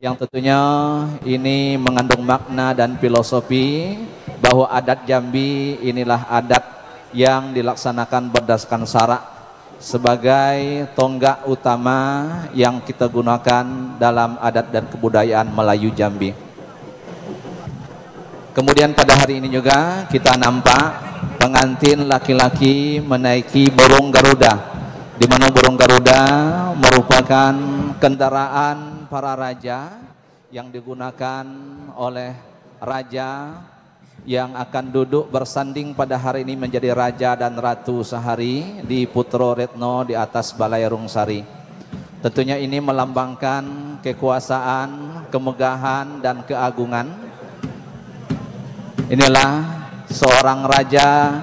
yang tentunya ini mengandung makna dan filosofi bahwa adat Jambi inilah adat yang dilaksanakan berdasarkan syarak sebagai tonggak utama yang kita gunakan dalam adat dan kebudayaan Melayu Jambi. Kemudian pada hari ini juga kita nampak pengantin laki-laki menaiki burung Garuda, di mana burung Garuda merupakan kendaraan para raja yang digunakan oleh raja yang akan duduk bersanding pada hari ini menjadi raja dan ratu sehari di Putro Retno di atas Balai Rungsari. Tentunya ini melambangkan kekuasaan, kemegahan dan keagungan. Inilah seorang raja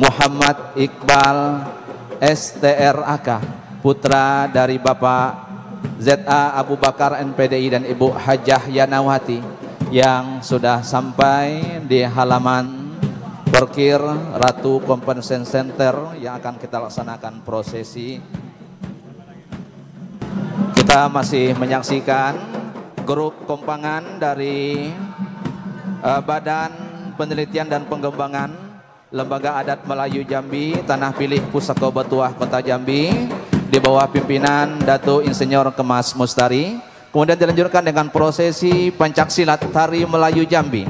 Muhammad Iqbal STRAK, putra dari Bapak Z.A. Abu Bakar NPDI dan Ibu Hajah Ayanawati yang sudah sampai di halaman parkir Ratu Compensation Center yang akan kita laksanakan prosesi. Kita masih menyaksikan grup kompangan dari Badan Penelitian dan Pengembangan Lembaga Adat Melayu Jambi Tanah Pilih Pusako Batuah Kota Jambi di bawah pimpinan Datuk Insinyur Kemas Mustari, kemudian dilanjutkan dengan prosesi pencaksilat tari Melayu Jambi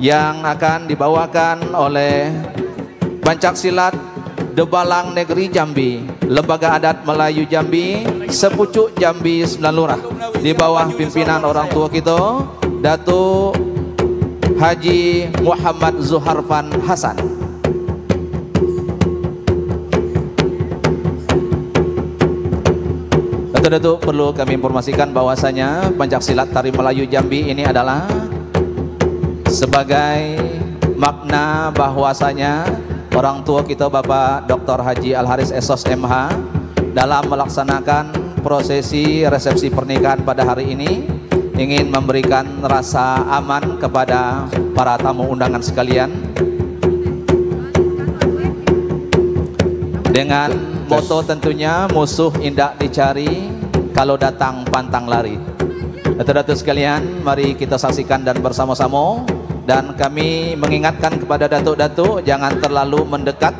yang akan dibawakan oleh pencaksilat Debalang Negeri Jambi Lembaga Adat Melayu Jambi Sepucuk Jambi 9 Lurah di bawah pimpinan orang tua kita Datuk Haji Muhammad Zuharfan Hasan. Datuk, perlu kami informasikan bahwasanya pencaksilat tari Melayu Jambi ini adalah sebagai makna bahwasanya orang tua kita Bapak Dr. Haji Al Haris Esos MH dalam melaksanakan prosesi resepsi pernikahan pada hari ini ingin memberikan rasa aman kepada para tamu undangan sekalian dengan moto tentunya musuh indah dicari, kalau datang pantang lari. Datuk-datuk sekalian, mari kita saksikan dan bersama-sama, dan kami mengingatkan kepada datuk-datuk jangan terlalu mendekat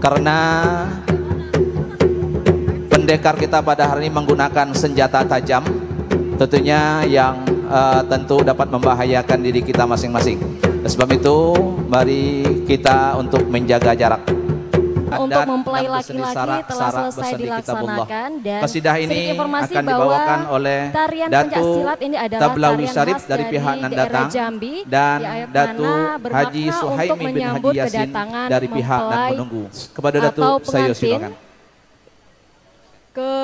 karena pendekar kita pada hari ini menggunakan senjata tajam tentunya yang tentu dapat membahayakan diri kita masing-masing. Sebab itu mari kita untuk menjaga jarak. Untuk mempelai laki-laki telah selesai dilaksanakan dan kasidah ini akan dibawakan oleh Datu Tablawi Syarif dari pihak Nandatang dan Datu Haji Suhaimi bin Haji Yasin dari pihak Nan Menunggu. Kepada Datu saya silakan ke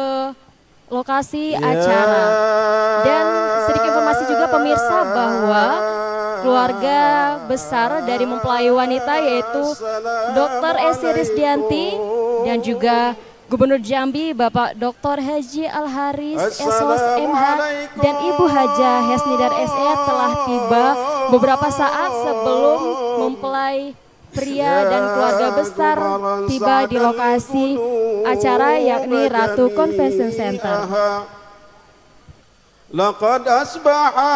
lokasi acara. Dan sedikit informasi juga pemirsa bahwa keluarga besar dari mempelai wanita yaitu Dr. Esi Rizdianti dan juga Gubernur Jambi Bapak Dr. Haji Al Haris Esos MH dan Ibu Haja Hasnidar S.E. telah tiba beberapa saat sebelum mempelai pria dan keluarga besar tiba di lokasi acara yakni Ratu Convention Center. Laqad asbaha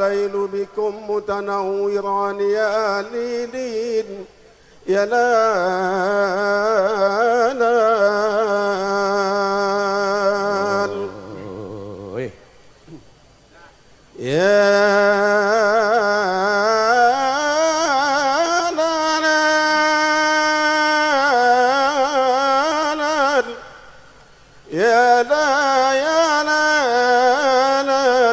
laylu bikum mutanawwiran ya lilin ya lalan ya la la la la la la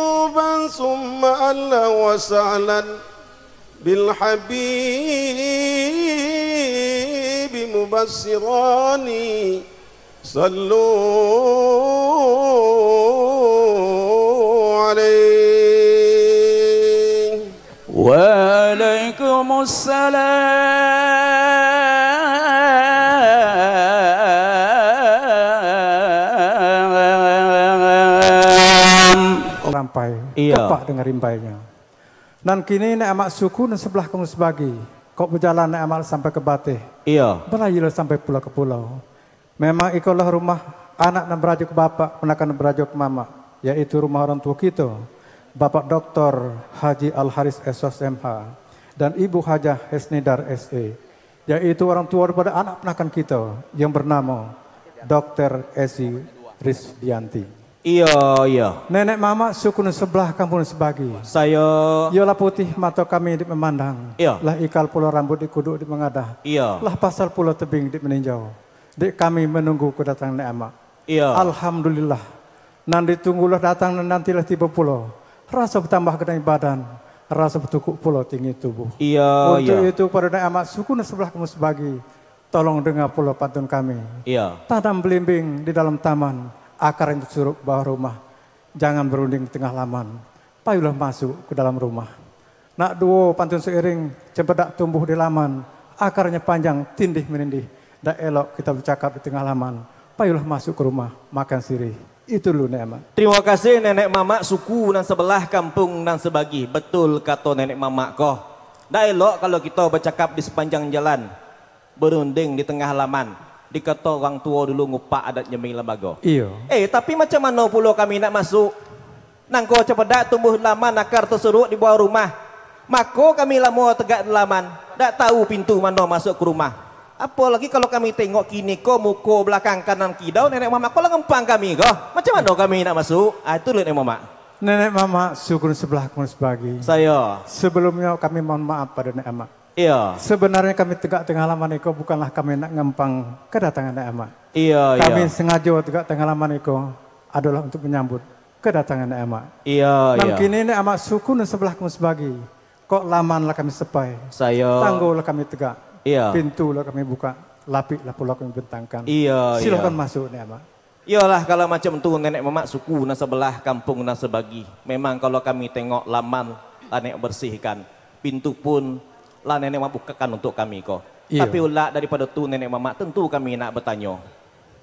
قلوبا ثم ألا وسعلا بالحبيب مبصراني صلوا عليه وعليكم السلام rampai, tepak dengan rimpainya. Dan kini nek amak suku dan sebelah kong sebagi kok berjalan nek amak sampai ke Batih. Iya. Berayu sampai pulau ke pulau. Memang ikolah rumah anak dan berajuk ke bapak, menakan berajuk ke mama, yaitu rumah orang tua kita. Bapak Dr. Haji Al Haris SSMH dan Ibu Hajah Hasnidar SE, yaitu orang tua daripada anak penakan kita yang bernama Dr. Esi Rizdianti. Iya, iya. Nenek mama sukun sebelah kampung sebagi. Saya yolah putih mata kami di memandang. Iya. Lah ikal pulau rambut di kuduk di mengadah. Iya. Lah pasal pulau tebing di meninjau. Dek kami menunggu kedatangan nenek amak. Iya. Alhamdulillah. Nanti tunggulah datang dan nantilah tiba pulau. Rasa bertambah kedai badan. Rasa bertukuk pulau tinggi tubuh. Iya, untuk iya. Itu pada nenek amak sukun sebelah kampung sebagi. Tolong dengar pulau pantun kami. Iya. Tanam belimbing di dalam taman. Akar yang tercuruk bawah rumah, jangan berunding tengah laman, payulah masuk ke dalam rumah. Nak duo pantun seiring, cempedak tumbuh di laman, akarnya panjang, tindih menindih, dah elok kita bercakap di tengah laman, payulah masuk ke rumah, makan sirih. Itu dulu Nenek Mama. Terima kasih Nenek Mama, suku dan sebelah kampung dan sebagi, betul kata Nenek Mama koh. Dah elok kalau kita bercakap di sepanjang jalan, berunding di tengah laman. Dikata orang tua dulu ngupak adat Jambi Lembaga. Iya. Tapi macam mana pulau kami nak masuk? Nangko cepedak tumbuh laman akar terseruk di bawah rumah. Mako kami lama tegak di laman. Tak tahu pintu mana masuk ke rumah. Apalagi kalau kami tengok kini ko muko belakang kanan kidau nenek mama ko ngempang kami ko. Macam mana kami nak masuk? Itu nenek mama. Nenek mama syukur sebelah kamu sebagi. Saya. Sebelumnya kami mohon maaf pada nenek mama. Iya. Sebenarnya kami tegak tengah laman iko bukanlah kami nak ngempang kedatangan nenek amak. Iya. Kami iya. Sengaja tegak tengah laman iko adalah untuk menyambut kedatangan nenek amak. Iya. Dan iya. Kini nenek amak suku dan sebelah kamu sebagi. Kok lamanlah kami sepai. Saya. Tanggullah kami tegak. Iya. Pintulah kami buka. Lapiklah pulau kami bentangkan. Iya. Silakan iya. Masuk nenek amak. Iyalah kalau macam tu nenek mamak suku dan sebelah kampung dan sebagi. Memang kalau kami tengok laman nenek bersihkan. Pintu pun lah nenek mama bukakan untuk kami ko. Iya. Tapi ulah daripada tu nenek mama tentu kami nak bertanya.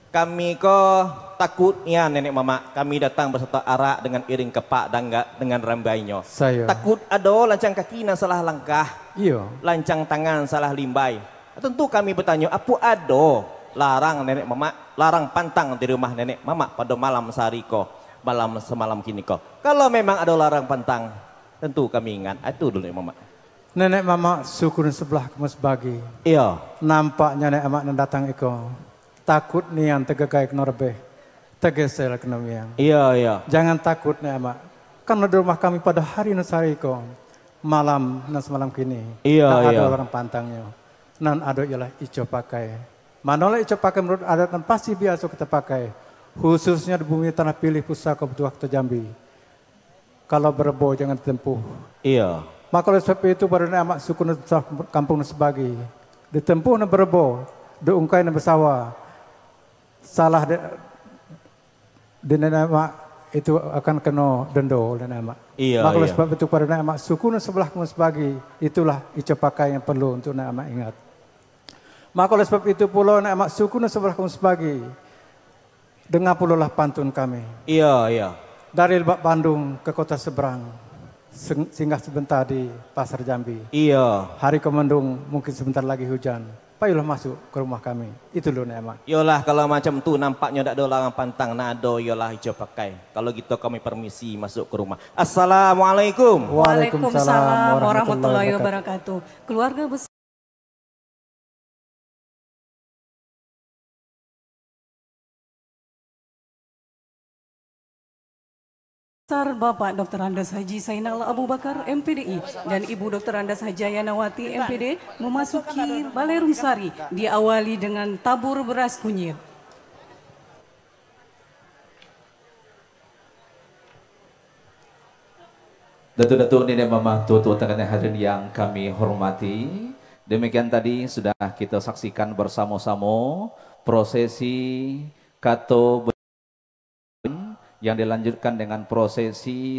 Kami ko takutnya nenek mama kami datang berserta arak dengan iring kepak dangga dengan rambainya. Saya. Takut ada lancang kaki na salah langkah. Iya. Lancang tangan salah limbai. Tentu kami bertanya apa ada larang nenek mama larang pantang di rumah nenek mama pada malam sehari ko malam semalam kini ko. Kalau memang ada larang pantang tentu kami ingat itu dulu nenek mama. Nenek mama syukur sebelah kamu sebagi. Iya. Nampaknya nenek amak datang iko. Takut nian tegagai kenorbeh. Tegesel kenomian. Iya, iya. Jangan takut nenek amak. Karena di rumah kami pada hari nasari iko. Malam dan semalam kini. Iya, nah, iya. Ada orang pantangnya. Nan ada ialah ijo pakai. Manolah ijo pakai menurut adat dan pasti biasa kita pakai. Khususnya di bumi tanah pilih pusaka butuh waktu Jambi. Kalau berbo jangan tempuh. Iya. Maka oleh sebab itu pada anak suku kampung sebagi ditempuh na berbo, diungkai na bersawa. Salah di anak itu akan kena dendo oleh anak. Iya. Maka oleh sebab itu pada anak suku sebelah kampung sebagi itulah ijo pakai yang perlu untuk anak ingat. Maka oleh sebab itu pula anak suku sebelah kampung sebagi dengar pula lah pantun kami. Iya, iya. Dari Lebak Bandung ke kota seberang. Singgah sebentar di pasar Jambi. Iya. Hari kemendung mungkin sebentar lagi hujan. Payulah masuk ke rumah kami. Itu loh nenek. Yolah kalau macam tu nampaknya tidak ada orang pantang nak ada yolah hijau pakai. Kalau gitu kami permisi masuk ke rumah. Assalamualaikum. Waalaikumsalam warahmatullahi wabarakatuh. Keluarga besar. Bapak Dr. Andes Haji Zainal Abu Bakar MPDI dan Ibu Dr. Andes Haji Ayanawati MPD memasuki Balai Rumsari diawali dengan tabur beras kunyit. Datuk-datuk, nenek mama, tua-tua tangan hadirin yang kami hormati. Demikian tadi sudah kita saksikan bersama-sama prosesi kato yang dilanjutkan dengan prosesi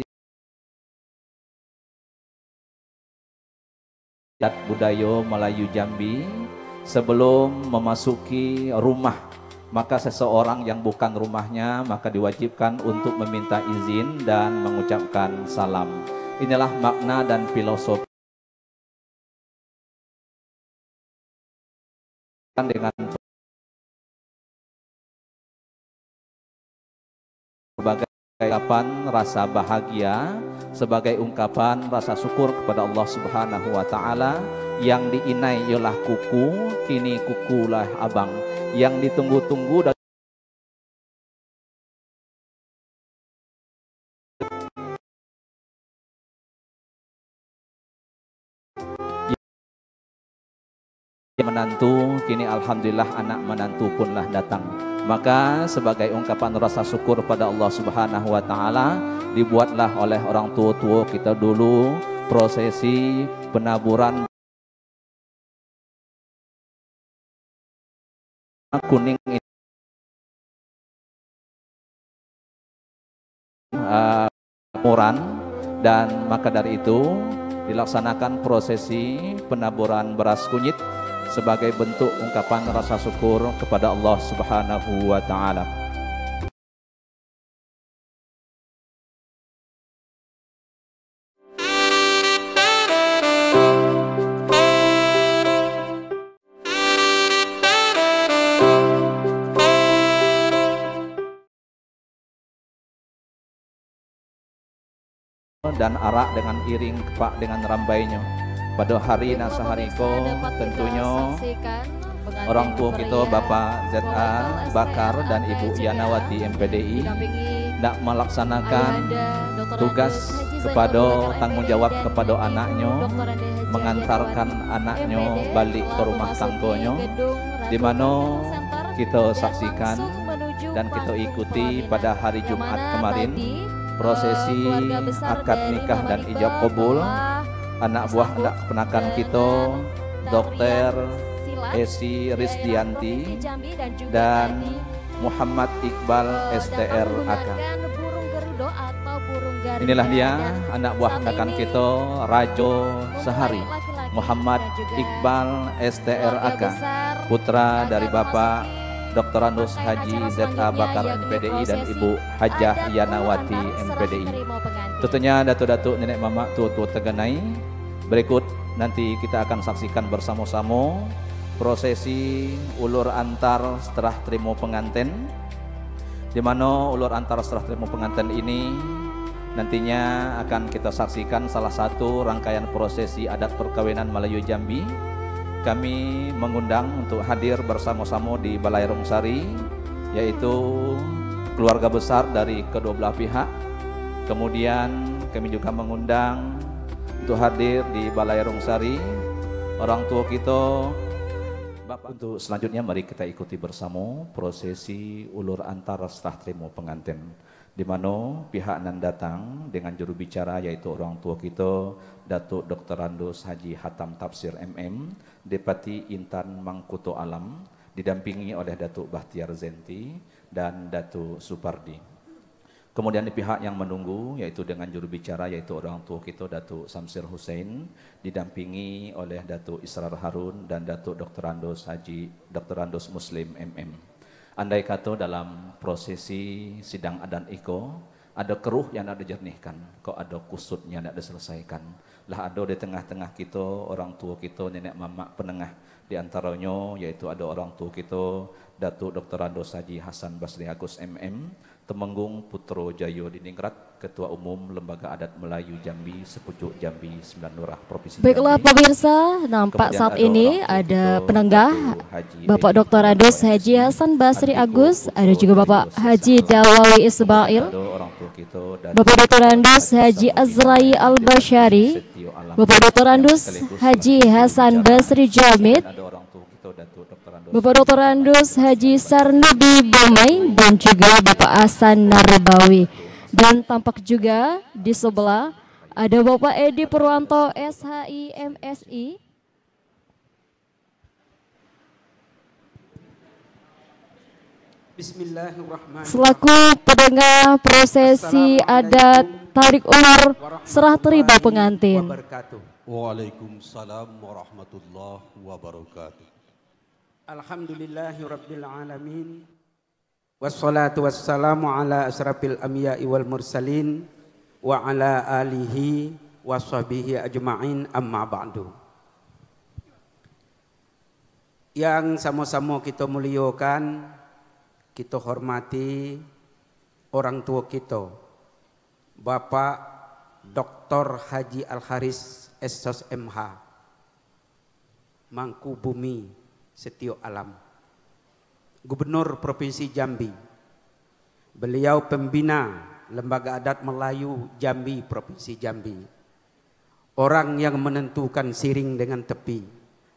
adat budaya Melayu Jambi. Sebelum memasuki rumah, maka seseorang yang bukan rumahnya maka diwajibkan untuk meminta izin dan mengucapkan salam. Inilah makna dan filosofi dengan sebagai ungkapan rasa bahagia, sebagai ungkapan rasa syukur kepada Allah Subhanahu wa taala. Yang diinai ialah kuku, kini kukulah abang. Yang ditunggu-tunggu dari menantu, kini alhamdulillah anak menantu punlah datang. Maka sebagai ungkapan rasa syukur pada Allah Subhanahu wa taala, dibuatlah oleh orang tua-tua kita dulu prosesi penaburan kuning ini. Dan maka dari itu dilaksanakan prosesi penaburan beras kunyit sebagai bentuk ungkapan rasa syukur kepada Allah Subhanahu wa taala. Dan arak dengan iring kepak dengan rambainya. Pada hari nasa hariko tentunya orang tua kita Bapak Z.A. Bakar dan Ibu Ayanawati MPDI nak melaksanakan tugas kepada tanggungjawab kepada anaknya, mengantarkan anaknya balik ke rumah tangganya, di mana kita saksikan dan kita ikuti pada hari Jumat kemarin prosesi akad nikah dan ijab qabul anak buah anak keponakan kita Dr. Esi Rizdianti dan Muhammad Iqbal STR AK. Inilah dia anak buah keponakan kita Rajo Sehari Muhammad Iqbal STR AK, putra dari Bapak Dr. Andes Haji Zainal Abu Bakar MPDI dan Ibu Hajah Ayanawati MPDI. Tentunya datuk-datuk, nenek mama, tua-tua tergenai. Berikut nanti kita akan saksikan bersama-sama prosesi ulur antar setelah terima pengantin, di mana ulur antar setelah terima pengantin ini nantinya akan kita saksikan salah satu rangkaian prosesi adat perkawinan Melayu Jambi. Kami mengundang untuk hadir bersama-sama di Balai Rungsari, yaitu keluarga besar dari kedua belah pihak. Kemudian kami juga mengundang untuk hadir di Balai Rungsari orang tua kita Bapak. Untuk selanjutnya mari kita ikuti bersama prosesi ulur antara setelah terima pengantin, di mana pihak nan datang dengan juru bicara yaitu orang tua kita Datuk Dr. Andes Haji Hatam Tafsir MM Depati Intan Mangkuto Alam, didampingi oleh Datuk Bahtiar Zenti dan Datuk Supardi. Kemudian di pihak yang menunggu yaitu dengan jurubicara yaitu orang tua kita Datuk Samsir Hussein, didampingi oleh Datuk Israr Harun dan Datuk Dr. Andes Muslim MM. Andai kata dalam prosesi sidang adat iko ada keruh yang nak dijernihkan, kok ada kusut yang nak diselesaikan, lah ada di tengah-tengah kita orang tua kita nenek mamak penengah. Di antaranya yaitu ada orang tua kita Datuk Dr. Andes Haji Hasan Basri Agus MM Temenggung Putro Jayo Diningrat, Ketua Umum Lembaga Adat Melayu Jambi Sepucuk Jambi 9 Lurah Provinsi. Baiklah pemirsa, nampak saat ini ada penenggah Bapak Dr. Andes Haji Hasan Basri Agus, ada juga Bapak Haji Dallawi Ismail, Bapak Dr. Andes Haji Azrai Al-Bashari, Bapak Dr. Andes Haji Hasan Basri Jamid, Bapak Dr. Andes Haji Sarnabi Bumai dan juga Bapak Hasan Narabawi. Dan tampak juga di sebelah Ada Bapak Edi Purwanto, SHI, MSI. Bismillahirrahmanirrahim. Selaku pendengar prosesi adat tarik ulur serah terima pengantin. Waalaikumsalam warahmatullahi wabarakatuh. Alhamdulillahirabbil alamin. Wassalatu wassalamu ala asrafil anbiya'i wal mursalin wa ala alihi washabihi ajmain, amma ba'du. Yang sama-sama kita muliakan, kita hormati orang tua kita, Bapak Dr. Haji Al Haris Sos MH, Mangku Bumi Setia Alam, Gubernur Provinsi Jambi. Beliau pembina Lembaga Adat Melayu Jambi, Provinsi Jambi. Orang yang menentukan siring dengan tepi,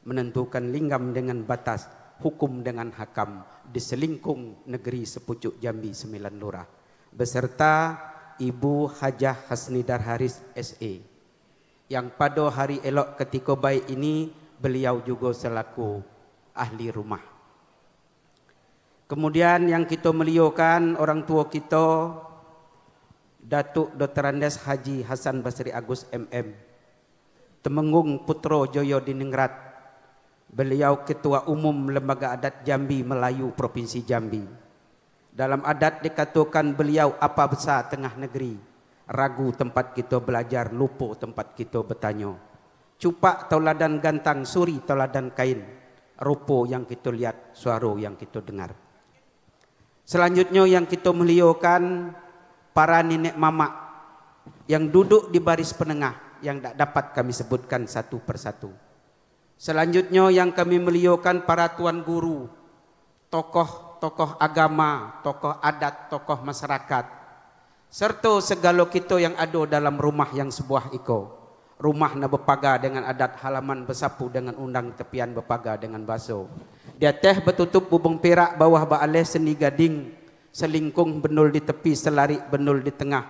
menentukan linggam dengan batas, hukum dengan hakam di selingkung negeri sepucuk Jambi 9 lurah, beserta Ibu Hajah Hasnidar Haris S.A. yang pada hari elok ketika baik ini beliau juga selaku ahli rumah. Kemudian yang kita meliukan orang tua kita, Datuk Dr. Andes Haji Hasan Basri Agus MM, Temenggung Putro Jayo Diningrat. Beliau Ketua Umum Lembaga Adat Jambi Melayu, Provinsi Jambi. Dalam adat dikatakan beliau apa besar tengah negeri, ragu tempat kita belajar, lupa tempat kita bertanya. Cupak tauladan gantang, suri tauladan kain, rupa yang kita lihat, suara yang kita dengar. Selanjutnya yang kita meliukan para nenek mamak yang duduk di baris penengah, yang tak dapat kami sebutkan satu persatu. Selanjutnya yang kami meliukan para tuan guru, tokoh-tokoh agama, tokoh adat, tokoh masyarakat, serta segala kita yang ada dalam rumah yang sebuah iko. Rumah na bepaga dengan adat, halaman bersapu dengan undang, tepian bepaga dengan baso. Dia teh bertutup bubung perak, bawah baaleh seni gading, selingkung benul di tepi, selari benul di tengah,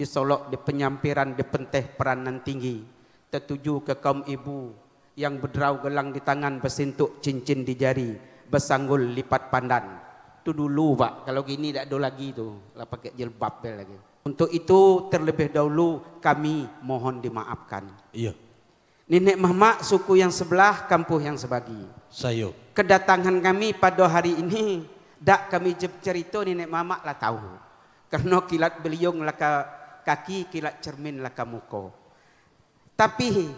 disolok di penyampiran, di penteh peranan tinggi, tertuju ke kaum ibu yang berderau gelang di tangan, bersintuk cincin di jari, bersanggul lipat pandan. Itu dulu pak, kalau gini tidak ada lagi tu, lah pakai jilbab lagi. Untuk itu terlebih dahulu kami mohon dimaafkan. Iya. Nenek mamak suku yang sebelah, kampung yang sebagi. Saya. Kedatangan kami pada hari ini dak kami cerita nenek mamak lah tahu, karena kilat beliung lah kaki, kilat cermin lah muka. Tapi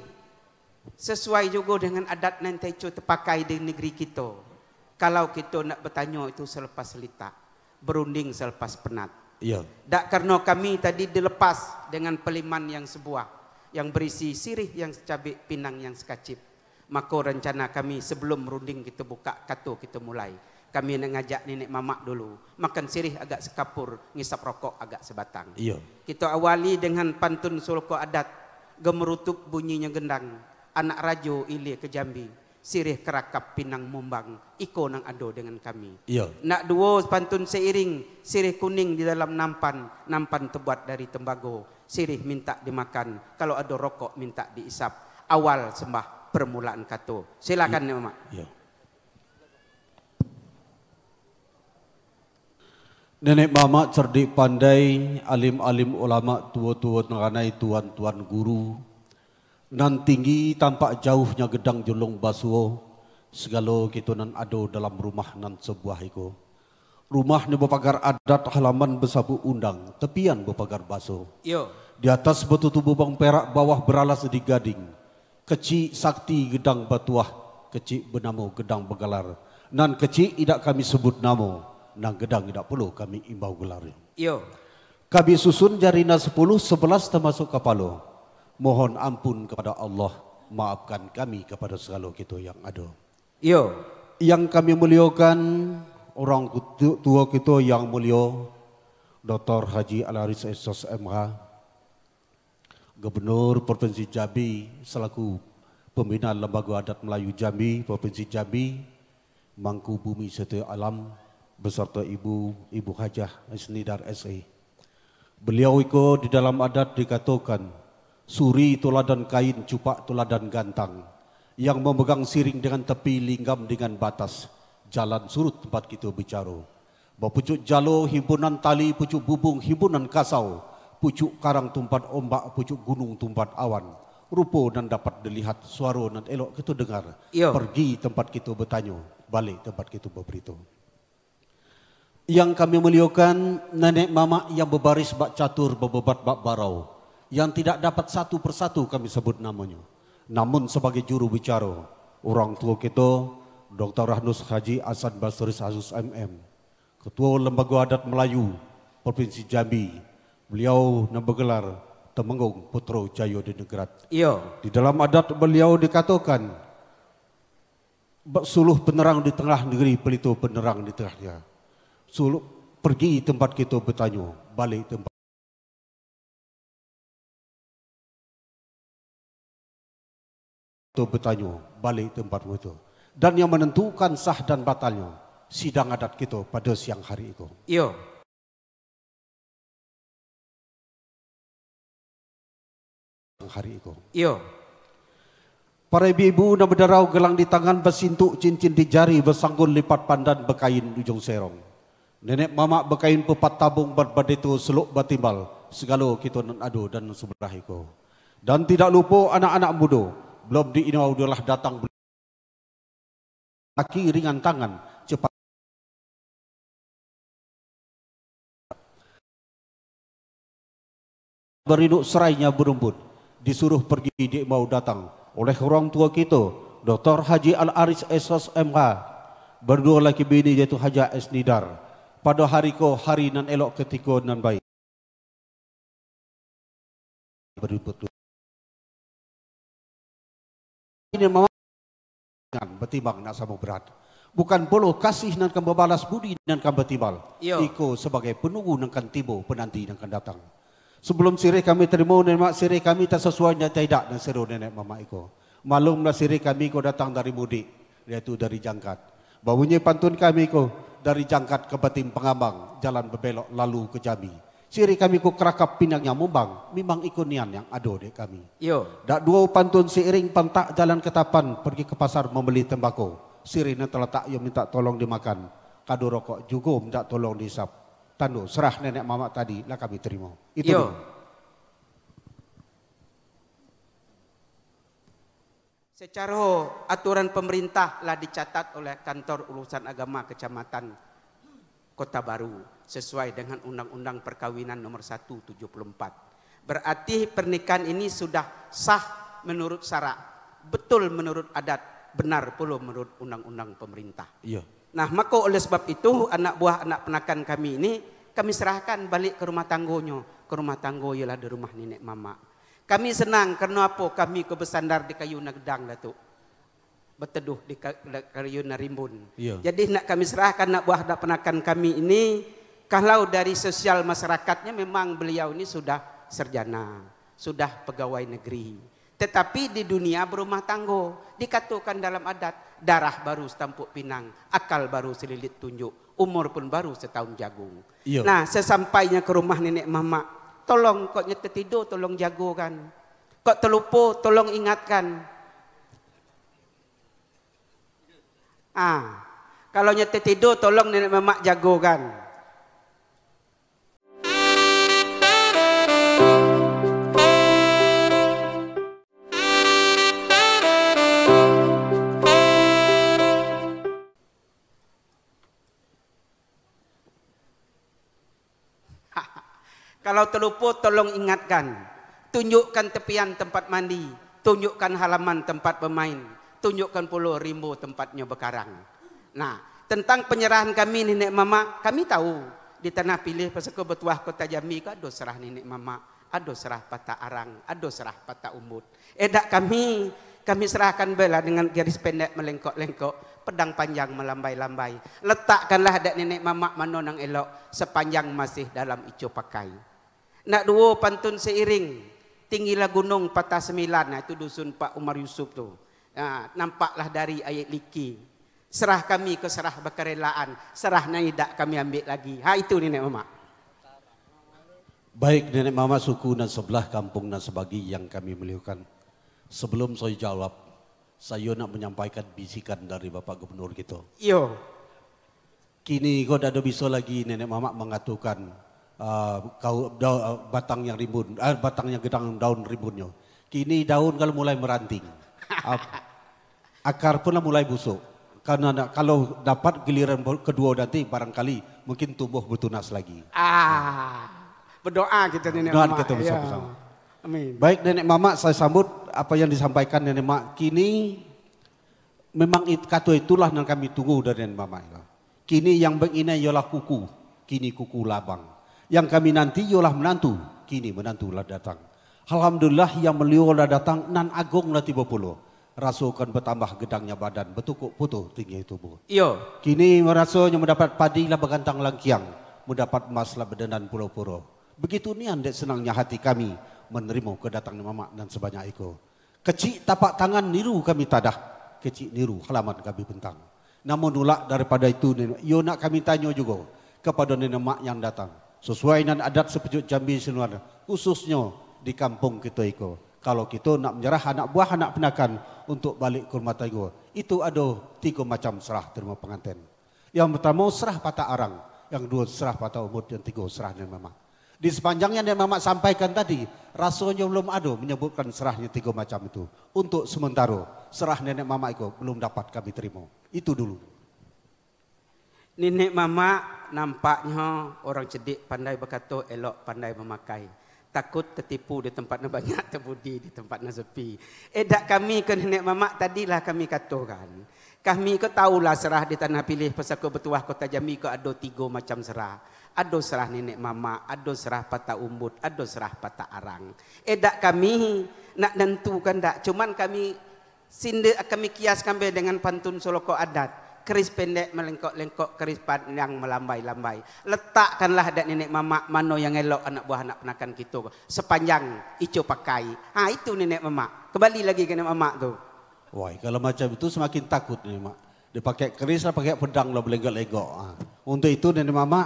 sesuai juga dengan adat nanti itu terpakai di negeri kita. Kalau kita nak bertanya itu selepas selita, berunding selepas penat. Iya. Dak karena kami tadi dilepas dengan peliman yang sebuah, yang berisi sirih, yang secabik, pinang, yang sekacip. Maka rencana kami sebelum runding kita buka kato kita mulai. Kami nak ngajak nenek mamak dulu makan sirih agak sekapur, ngisap rokok agak sebatang. Iya. Kita awali dengan pantun sulko adat, gemerutuk bunyinya gendang, anak rajo ilir ke Jambi, sirih kerakap pinang mumbang, iko nang ado dengan kami. Iya. Nak duo pantun seiring, sirih kuning di dalam nampan, nampan terbuat dari tembago, sirih minta dimakan, kalau ada rokok minta diisap. Awal sembah permulaan kato. Silakan nenek mamak. Iya. Nenek mamak cerdik pandai, alim-alim ulama, tua-tua neranai, tuan-tuan guru. Nan tinggi tampak jauhnya gedang julung basuo, segala kita nan ado dalam rumah nan sebuah iko. Rumah ni berpagar adat, halaman bersapu undang, tepian berpagar baso. Yo. Di atas bertutup bubang perak, bawah beralas di gading. Kecik sakti gedang batuah, kecik benamo gedang begalar. Nan kecik tidak kami sebut namo, nang gedang tidak perlu kami imbau gelarnya. Yo. Kami susun jarina 10, 11 termasuk kapalo. Mohon ampun kepada Allah, maafkan kami kepada segala kita yang ada. Yo. Yang kami muliakan orang tua kita yang mulia, Dr. Haji Al Haris Sos MH, Gubernur Provinsi Jambi selaku pembina Lembaga Adat Melayu Jambi, Provinsi Jambi, Mangku Bumi Setia Alam, beserta Ibu Hajah Hasnidar S.A. Beliau ikut di dalam adat dikatakan suri tuladan kain, cupak tuladan gantang, yang memegang siring dengan tepi, linggam dengan batas, jalan surut tempat kita bicara. Pucuk jalo, himpunan tali, pucuk bubung, himpunan kasau, pucuk karang tumpat ombak, pucuk gunung tumpat awan, rupo dan dapat dilihat, suara dan elok kita dengar. Yo. Pergi tempat kita bertanya, balik tempat kita berberitahu. Yang kami muliakan nenek mama yang berbaris bak catur, berbebat bak barau, yang tidak dapat satu persatu kami sebut namanya, namun sebagai juru bicara orang tua kita, Dr. Rahnus Haji Hasan Basri Agus MM, Ketua Lembaga Adat Melayu Provinsi Jambi, beliau nama gelar Temenggung Putro Jayo Diningrat. Yo. Di dalam adat beliau dikatakan suluh penerang di tengah negeri, pelita penerang di tengahnya. Suluh pergi tempat kita bertanya, balik tempat. Kita bertanya, balik tempat itu. Dan yang menentukan sah dan batalnya sidang adat kita pada siang hari itu. Yo. Hari itu. Yo. Para ibu-ibu nak berdarau gelang di tangan, bersintuk cincin di jari, bersanggul lipat pandan berkain ujung serong. Nenek mamak berkain pepat tabung berbadetu seluk batimbal, segala kita nan adu dan sebelah itu. Dan tidak lupa anak-anak muda, belum diinau adalah datang kaki ringan tangan cepat. Berinduk serainya berumput, disuruh pergi dia mau datang oleh orang tua kita Dr. Haji Al Haris Esos MH, berdua laki bini yaitu Haji Hasnidar. Pada hari ko hari nan elok ketiko nan baik beribut ini mama betimbang nak sama berat, bukan polo kasih nan kan berbalas budi nan kan bertimbal. Iko sebagai penunggu nan kan tibo, penanti nan kan datang. Sebelum sirih kami terima nenek sirih kami tak sesuainya tidak dan seru nenek mama iko. Malumlah sirih kami iko datang dari mudik, yaitu dari Jangkat. Baunya pantun kami iko dari Jangkat ke Batim Pengambang, jalan berbelok lalu ke Jambi. Sirih kami iko kerakap pinangnya mumbang, memang iko nian yang ado dek kami. Yo. Dak dua pantun seiring pantak jalan ketapan pergi ke pasar membeli tembakau. Sirihnya terletak yang minta tolong dimakan, kado rokok juga minta tolong dihisap. Tando serah nenek mamak tadi lah kami terima. Itu dia. Secara aturan pemerintah lah dicatat oleh Kantor Urusan Agama Kecamatan Kota Baru sesuai dengan Undang-Undang Perkawinan Nomor 174. Berarti pernikahan ini sudah sah menurut syarak, betul menurut adat, benar pula menurut undang-undang pemerintah. Iya. Nah, maka oleh sebab itu anak buah anak penakan kami ini kami serahkan balik ke rumah tanggonya. Ke rumah tanggo ialah di rumah nenek mama. Kami senang kerana apa kami ke bersandar di kayu nagedang datuk. Berteduh di kayu narimbun. Yeah. Jadi nak kami serahkan anak buah anak penakan kami ini, kalau dari sosial masyarakatnya memang beliau ini sudah sarjana, sudah pegawai negeri. Tetapi di dunia berumah tanggo dikatakan dalam adat, darah baru setampuk pinang, akal baru selilit tunjuk, umur pun baru setahun jagung. Yo. Nah, sesampainya ke rumah nenek mamak, tolong kok nyetir tidur, tolong jagokan. Kok terlupa, tolong ingatkan. Ah, kalau nyetir tidur, tolong nenek mamak jagokan. Kalau terlupa tolong ingatkan, tunjukkan tepian tempat mandi, tunjukkan halaman tempat bermain, tunjukkan pulau rimbo tempatnya berkarang. Nah, tentang penyerahan kami nenek mama, kami tahu di tanah pilih peseko betuah Kota Jambi ada serah nenek mama, ada serah patah arang, ada serah patah umut. Edak kami serahkan bela dengan garis pendek melengkok-lengkok, pedang panjang melambai-lambai. Letakkanlah adat nenek mamak mano nang elok sepanjang masih dalam icu pakai. Nak dua pantun seiring, tinggilah gunung patah 9. Nah, itu dusun Pak Umar Yusuf tu. Nah, nampaklah dari ayat liki. Serah kami ke serah berkerelaan, serah naidak kami ambil lagi. Ha, itu nenek mamak. Baik nenek mama, suku, dan sebelah kampung dan sebagi yang kami muliakan. Sebelum saya jawab, saya nak menyampaikan bisikan dari Bapak Gubernur kita. Yo. Kini kau dah ada bisa lagi nenek mama mengatakan batang yang rimbun, batang yang gedang daun rimbunnya. Kini daun kalau mulai meranting, akar pun mulai busuk. Karena kalau dapat giliran kedua nanti barangkali mungkin tumbuh bertunas lagi. Ah. Berdoa kita nenek mama. Kita bersama-sama. Ya. Amin. Baik nenek mama, saya sambut apa yang disampaikan nenek mama. Kini memang kata itulah yang kami tunggu dari nenek mama. Kini yang berinai ialah kuku, kini kuku labang. Yang kami nanti ialah menantu, kini menantu lah datang. Alhamdulillah yang beliau lah datang, nan agung lah tiba puluh. Rasukan bertambah gedangnya badan, betukuk putuh tinggi tubuh. Iyo. Kini merasanya mendapat padi lah bergantang langkiang, mendapat emas lah berdenan pulau-pulau. Begitu ni andek senangnya hati kami menerima kedatangan mama dan sebanyak itu. Kecik tapak tangan niru kami tadah, kecik niru halaman kami bentang. Namun nolak daripada itu, yo nak kami tanya juga kepada nenek mak yang datang. Sesuai dengan adat sepejuk Jambi Sinuar, khususnya di kampung kita itu. Kalau kita nak menyerah anak buah, anak penakan untuk balik ke rumah tangga, itu ada tiga macam serah terima pengantin. Yang pertama serah patah arang, yang dua serah patah umur, yang tiga serah nenek mama. Di sepanjangnya yang Mama sampaikan tadi, rasanya belum ada menyebutkan serahnya tiga macam itu. Untuk sementara, serah nenek mama itu belum dapat kami terima. Itu dulu. Nenek mama nampaknya orang cedik, pandai berkata, elok, pandai memakai. Takut tertipu di tempatnya banyak, terbudi di tempatnya sepi. Dak kami ke nenek mama tadilah kami katakan. Kami ke tahulah serah di tanah pilih pesaka bertuah Kota Jambi ke ada tiga macam serah. Ada serah nenek mama, ada serah patah umbut, ada serah patah arang. Dak kami nak tentukan dak. Cuman kami sindir, kami kias kami dengan pantun soloko adat. Keris pendek melengkok-lengkok, keris panjang melambai-lambai. Letakkanlah dak nenek mama mano yang elok anak buah anak penakan kita sepanjang ijo pakai. Ha itu nenek mama. Kembali lagi ke nenek mama tu. Wah, kalau macam itu semakin takut nih mak. Dia pakai keris lah, pakai pedang lah, belegok-legok. Untuk itu nenek mama,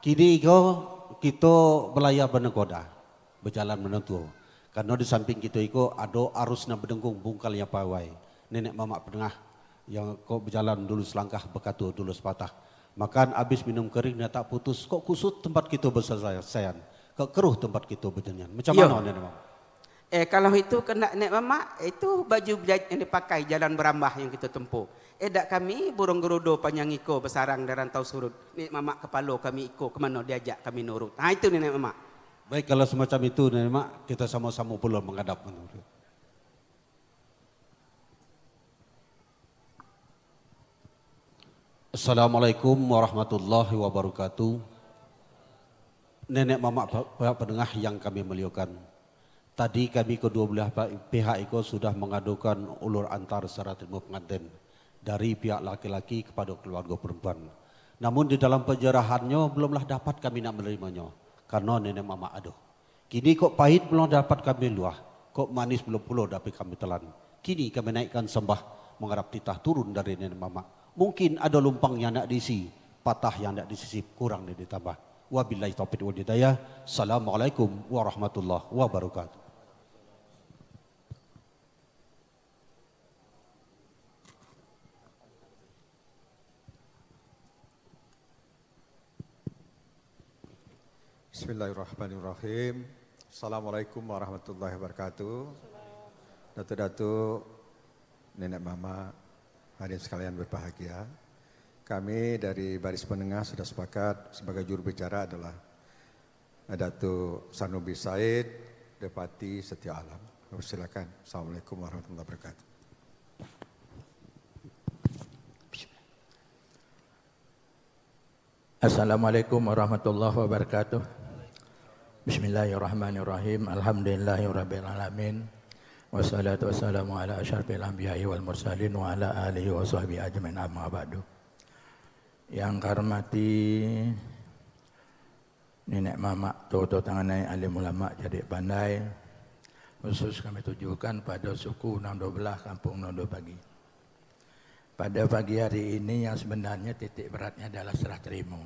kini kita belayar bernegoda, berjalan menentu. Karena di samping kita itu ada arusnya berdengkung bungkalnya pawai. Nenek mama penengah yang kau berjalan dulu selangkah berkatu dulu sepatah. Makan habis minum kering dia tak putus. Kok kusut tempat kita berselesaian, kok keruh tempat kita berdenian. Macam mana nenek mama? Kalau itu kena nenek mama, itu baju yang dipakai jalan berambah yang kita tempuh. Dak kami burung gerudo panjang iko besarang daran tau surut. Nenek mama kepala kami iko kemana diajak kami nurut. Nah itu nenek mama. Baik kalau semacam itu nenek mama, kita sama-sama pula menghadap menurut. Assalamualaikum warahmatullahi wabarakatuh. Nenek mama pendengar yang kami muliakan. Tadi kami kedua belah pihak itu sudah mengadukan ulur antar secara terima pengantin dari pihak laki-laki kepada keluarga perempuan. Namun di dalam penjerahannya belumlah dapat kami nak menerimanya karena nenek mama aduh. Kini kok pahit belum dapat kami luah, kok manis belum puluh dapat kami telan. Kini kami naikkan sembah mengharap titah turun dari nenek mama. Mungkin ada lumpang yang nak diisi, patah yang nak disisip, kurang yang ditambah. Wabillahi taufiq wal hidayah. Assalamualaikum warahmatullahi wabarakatuh. Bismillahirrahmanirrahim. Assalamualaikum warahmatullahi wabarakatuh. Datuk-datuk, nenek mama, hadirin sekalian berbahagia. Kami dari baris penengah sudah sepakat sebagai juru bicara adalah Datuk Sarnabi Said, Depati Setia Alam. Silakan. Assalamualaikum warahmatullahi wabarakatuh. Assalamualaikum warahmatullahi wabarakatuh. Bismillahirrahmanirrahim. Alhamdulillahirabbil alamin. Wassalatu wassalamu ala asyrafil anbiya'i wal mursalin wa ala alihi washabbihi ajmain amma ba'du. Yang karmati nenek mama, toto tanganai alim ulama jadi pandai. Khusus kami tujukan pada suku Nandobelah, kampung Nando Pagi. Pada pagi hari ini yang sebenarnya titik beratnya adalah serah terima.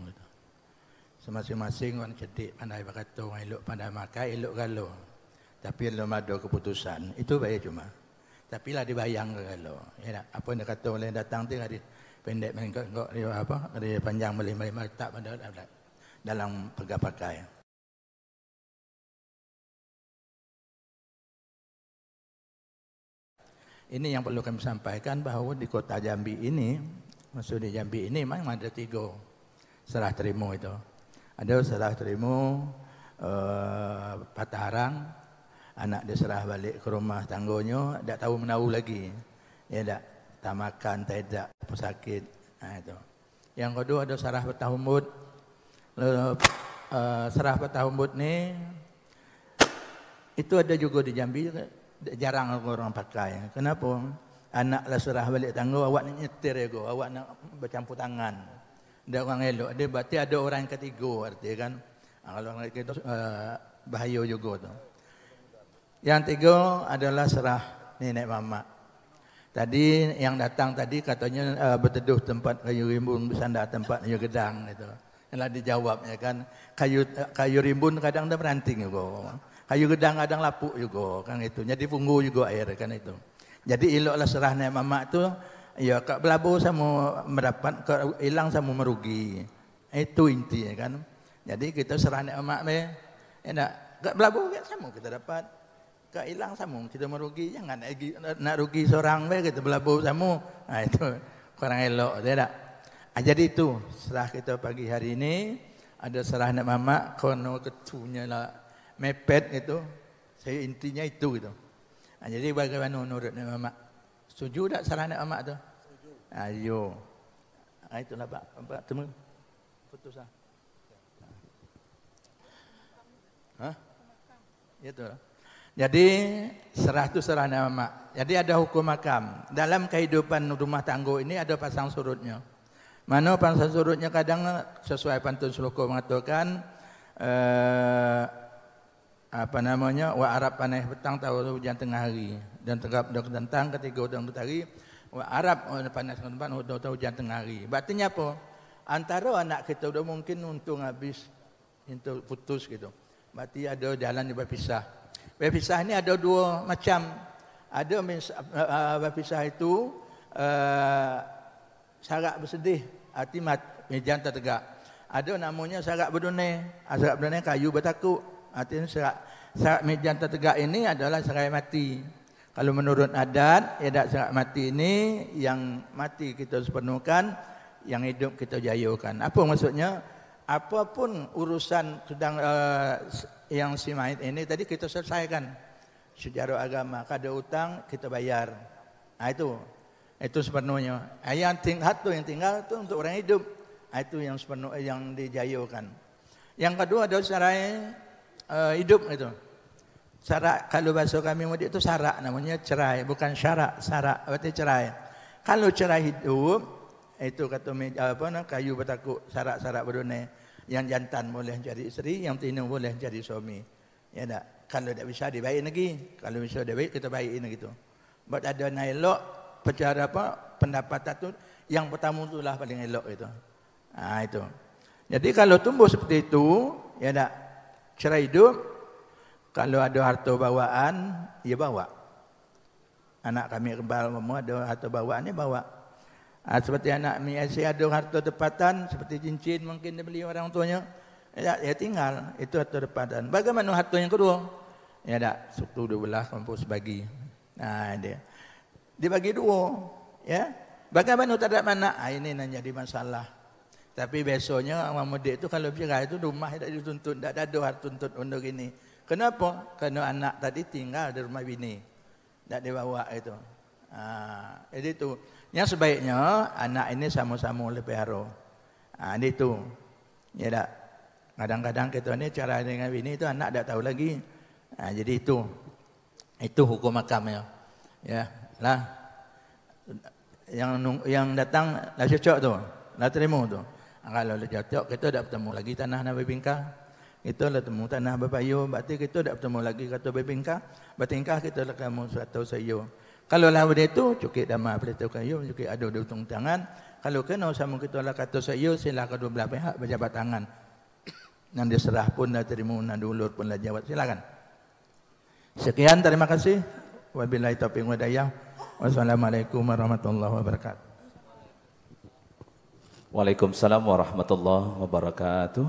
Semasing-masing orang ketik pandai berkata, orang elok pandai makan, elok galau. Tapi belum ada keputusan. Itu bahaya cuma. Tapi lah dibayang galau. Ya, apa yang kata orang yang datang tu ada pendek melengkok, apa ada panjang melima-lima tak pada dalam pegang-pakai. Ini yang perlu kami sampaikan bahawa di Kota Jambi ini, maksudnya Jambi ini memang ada tiga serah terima itu. Ada serah terima patah arang, anak dia serah balik ke rumah tangganya, tak tahu menahu lagi. Dia tak makan, tak ada, pesakit. Nah, itu. Yang kedua ada serah patah umbut. Serah patah umbut ni, itu ada juga di Jambi juga. Jarang orang pakai. Kenapa? Anaklah serah balik tangga, awak nak nyetir ego, awak nak bercampur tangan. Dia orang elok. Dia berarti ada orang yang ketiga arti kan. Kalau orang itu bahaya juga tu. Yang tiga adalah serah nenek mamak. Tadi yang datang tadi katanya berteduh tempat kayu rimbun, bersandar tempat kayu gedang itu. Inilah dijawabnya kan. Kayu rimbun kadang dah beranting juga. Kayu gedang kadang lapuk juga kan itu. Jadi punggu juga air kan itu. Jadi eloklah serah nenek mamak tu ya kat belabur sama mendapat, kat hilang sama merugi. Itu intinya kan. Jadi kita serah nenek mamak ni ya kat belabur kat sama kita dapat, kat hilang sama kita merugi. Jangan nak rugi seorang baik kita belabur sama. Ha itu kurang elok dia tak. Jadi itu serah kita pagi hari ini ada serah nenek mamak kono ketunya lah mepet itu, saya intinya itu gitu. Ha, jadi bagaimana menurut nenek mamak? Setuju tak saran nenek mamak tu? Setuju. Ayo. Ha, itulah Pak temu. Putuslah. Hah? Ya tu. Jadi serah tu serah nenek mamak. Jadi ada hukum makam. Dalam kehidupan rumah tangga ini ada pasang surutnya. Mana pasang surutnya kadang sesuai pantun seloko mengatakan wa Arab panah petang tahu hujan tengah hari dan tegap dan tentang ketiga dan petari wa Arab panas tempat tahu hujan tengah hari. Artinya apa? Antara anak kita sudah mungkin untung habis itu putus gitu. Berarti ada jalan dia berpisah. Berpisah ni ada dua macam. Ada berpisah itu syarat bersedih, hati mejan tertegak. Ada namanya syarat berdunai. Syarat berdunai kayu bertakuk. Artinya syarat mejan tertegak ini adalah syarat mati. Kalau menurut adat, syarat mati ini yang mati kita sepenuhkan, yang hidup kita jayakan. Apa maksudnya? Apapun urusan yang si mayit ini tadi kita selesaikan. Sejarah agama, kada utang kita bayar. Nah, itu sepenuhnya. Yang tinggal itu untuk orang hidup. Itu yang sepenuh yang dijayakan. Yang kedua adalah syarat hidup itu. Sarak, kalau bahasa kami mudik itu sarak namanya, cerai bukan syarak. Sarak berarti cerai. Kalau cerai hidup itu kata kayu bertakuk, sarak-sarak berdunai. Yang jantan boleh jadi isteri, yang tino boleh jadi suami. Ya tak? Kalau tak bisa dibaik lagi. Kalau bisa dibaik kita baikin gitu. Buat ada elok percara pendapat tu yang pertama itulah paling elok itu. Ha itu. Jadi kalau tumbuh seperti itu ya tak? Cerai hidup, kalau ada harta bawaan, dia bawa. Anak kami Iqbal semua ada harta bawaan, dia bawa. Seperti anak Esi ada harta tepatan, seperti cincin mungkin dia beli orang tuanya. Dia tinggal, itu harta tepatan. Bagaimana harta yang kedua? Ya tak, satu 12 kampus bagi. Nah dia. Dibagi dua. Ya. Bagaimana terhadap anak? Ini nak jadi masalah. Tapi biasanya orang mudik itu kalau bercerai itu rumah tidak dituntut, tidak ada hak tuntut untuk ini. Kenapa? Kerana anak tadi tinggal di rumah bini, tidak dibawa itu. Jadi itu yang sebaiknya anak ini sama-sama oleh pelihara. Ini itu. Ya tak? Kadang-kadang kita ni cara dengan bini itu anak tak tahu lagi. Jadi itu. Itu hukum makamnya. Ya, lah. Yang datang dah cocok tu. Dah terima tu. Kalau dia jatuh, kita tak bertemu lagi tanah nak berbingkah. Kita dah bertemu tanah berpayuh. Berarti kita tak bertemu lagi kata berbingkah. Bertingkah kita dah kamu suatu sayur. Kalau lah benda itu, cukit damar pelita kayu, cukit ada di utung tangan. Kalau kena sama kita lah kata sayur, silah kedua belah pihak berjabat tangan. Nanti serah pun dah terima, nanti ulur pun dah jawab. Silakan. Sekian, terima kasih. Wabillahi taufiq wadayah. Wassalamualaikum warahmatullahi wabarakatuh. Waalaikumsalam warahmatullahi wabarakatuh.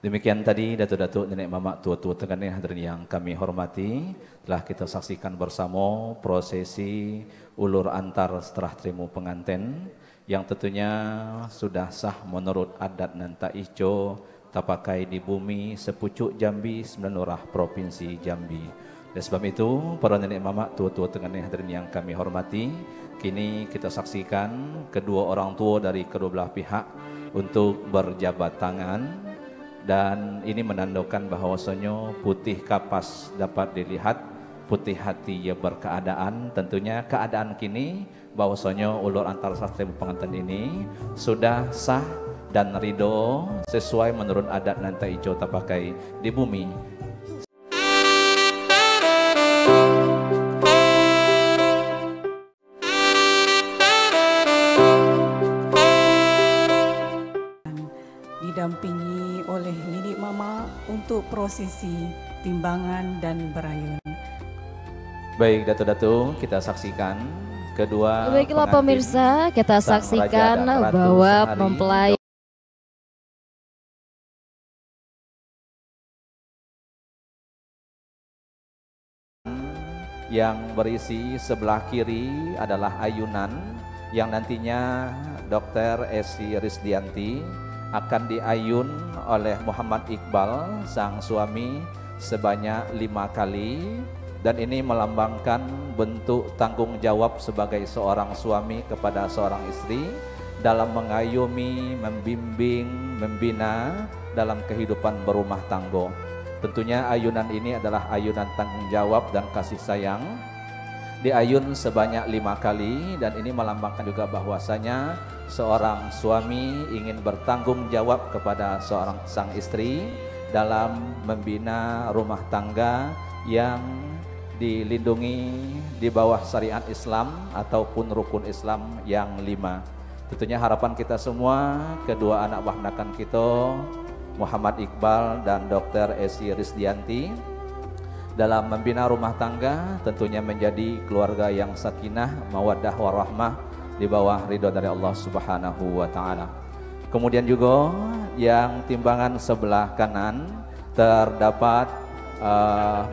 Demikian tadi datuk-datuk, nenek mamak, tua-tua tengah hadirin yang kami hormati, telah kita saksikan bersama prosesi ulur antar serah terima pengantin yang tentunya sudah sah menurut adat Nanta Ijo tapakai di bumi sepucuk Jambi, 9 lurah provinsi Jambi. Dan sebab itu, para nenek mamak, tua-tua tengah hadirin yang kami hormati, kini kita saksikan kedua orang tua dari kedua belah pihak untuk berjabat tangan, dan ini menandakan bahwasanya putih kapas dapat dilihat, putih hati ya berkeadaan. Tentunya keadaan kini bahwasanya ulur antar serah terima pengantin ini sudah sah dan ridho sesuai menurut adat Nanta Ijo tapakai di bumi. Didampingi oleh nenek mama untuk prosesi timbangan dan berayun. Baik datuk-datuk, kita saksikan kedua. Baiklah pemirsa, kita saksikan bahwa mempelai yang berisi sebelah kiri adalah ayunan yang nantinya Dr. Esi Rizdianti akan diayun oleh Muhammad Iqbal sang suami sebanyak 5 kali, dan ini melambangkan bentuk tanggung jawab sebagai seorang suami kepada seorang istri dalam mengayomi, membimbing, membina dalam kehidupan berumah tangga. Tentunya ayunan ini adalah ayunan tanggung jawab dan kasih sayang. Diayun sebanyak 5 kali, dan ini melambangkan juga bahwasanya seorang suami ingin bertanggung jawab kepada seorang sang istri dalam membina rumah tangga yang dilindungi di bawah syariat Islam ataupun rukun Islam yang 5. Tentunya harapan kita semua, kedua anak bahnakan kita Muhammad Iqbal dan Dr. Esi Rizdianti dalam membina rumah tangga tentunya menjadi keluarga yang sakinah, mawaddah warahmah di bawah ridho dari Allah Subhanahu wa taala. Kemudian juga yang timbangan sebelah kanan terdapat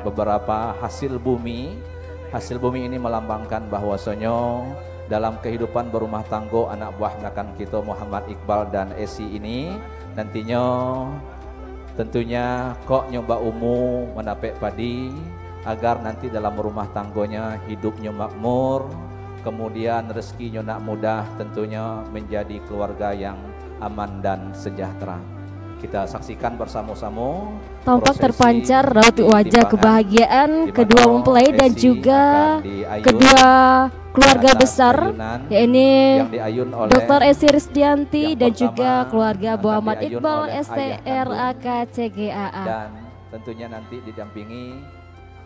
beberapa hasil bumi. Hasil bumi ini melambangkan bahwasanya dalam kehidupan berumah tangga anak buah bahnakan kita Muhammad Iqbal dan Esi ini nantinya tentunya kok nyoba umum menapek padi agar nanti dalam rumah tangganya hidupnya makmur, kemudian rezekinya nak mudah, tentunya menjadi keluarga yang aman dan sejahtera. Kita saksikan bersama-sama. Tampak terpancar raut wajah kebahagiaan kedua mempelai dan juga kedua keluarga besar, yakni Dr. Esi Rizdianti dan juga keluarga Muhammad Iqbal STRAKCGAA. Dan tentunya nanti didampingi,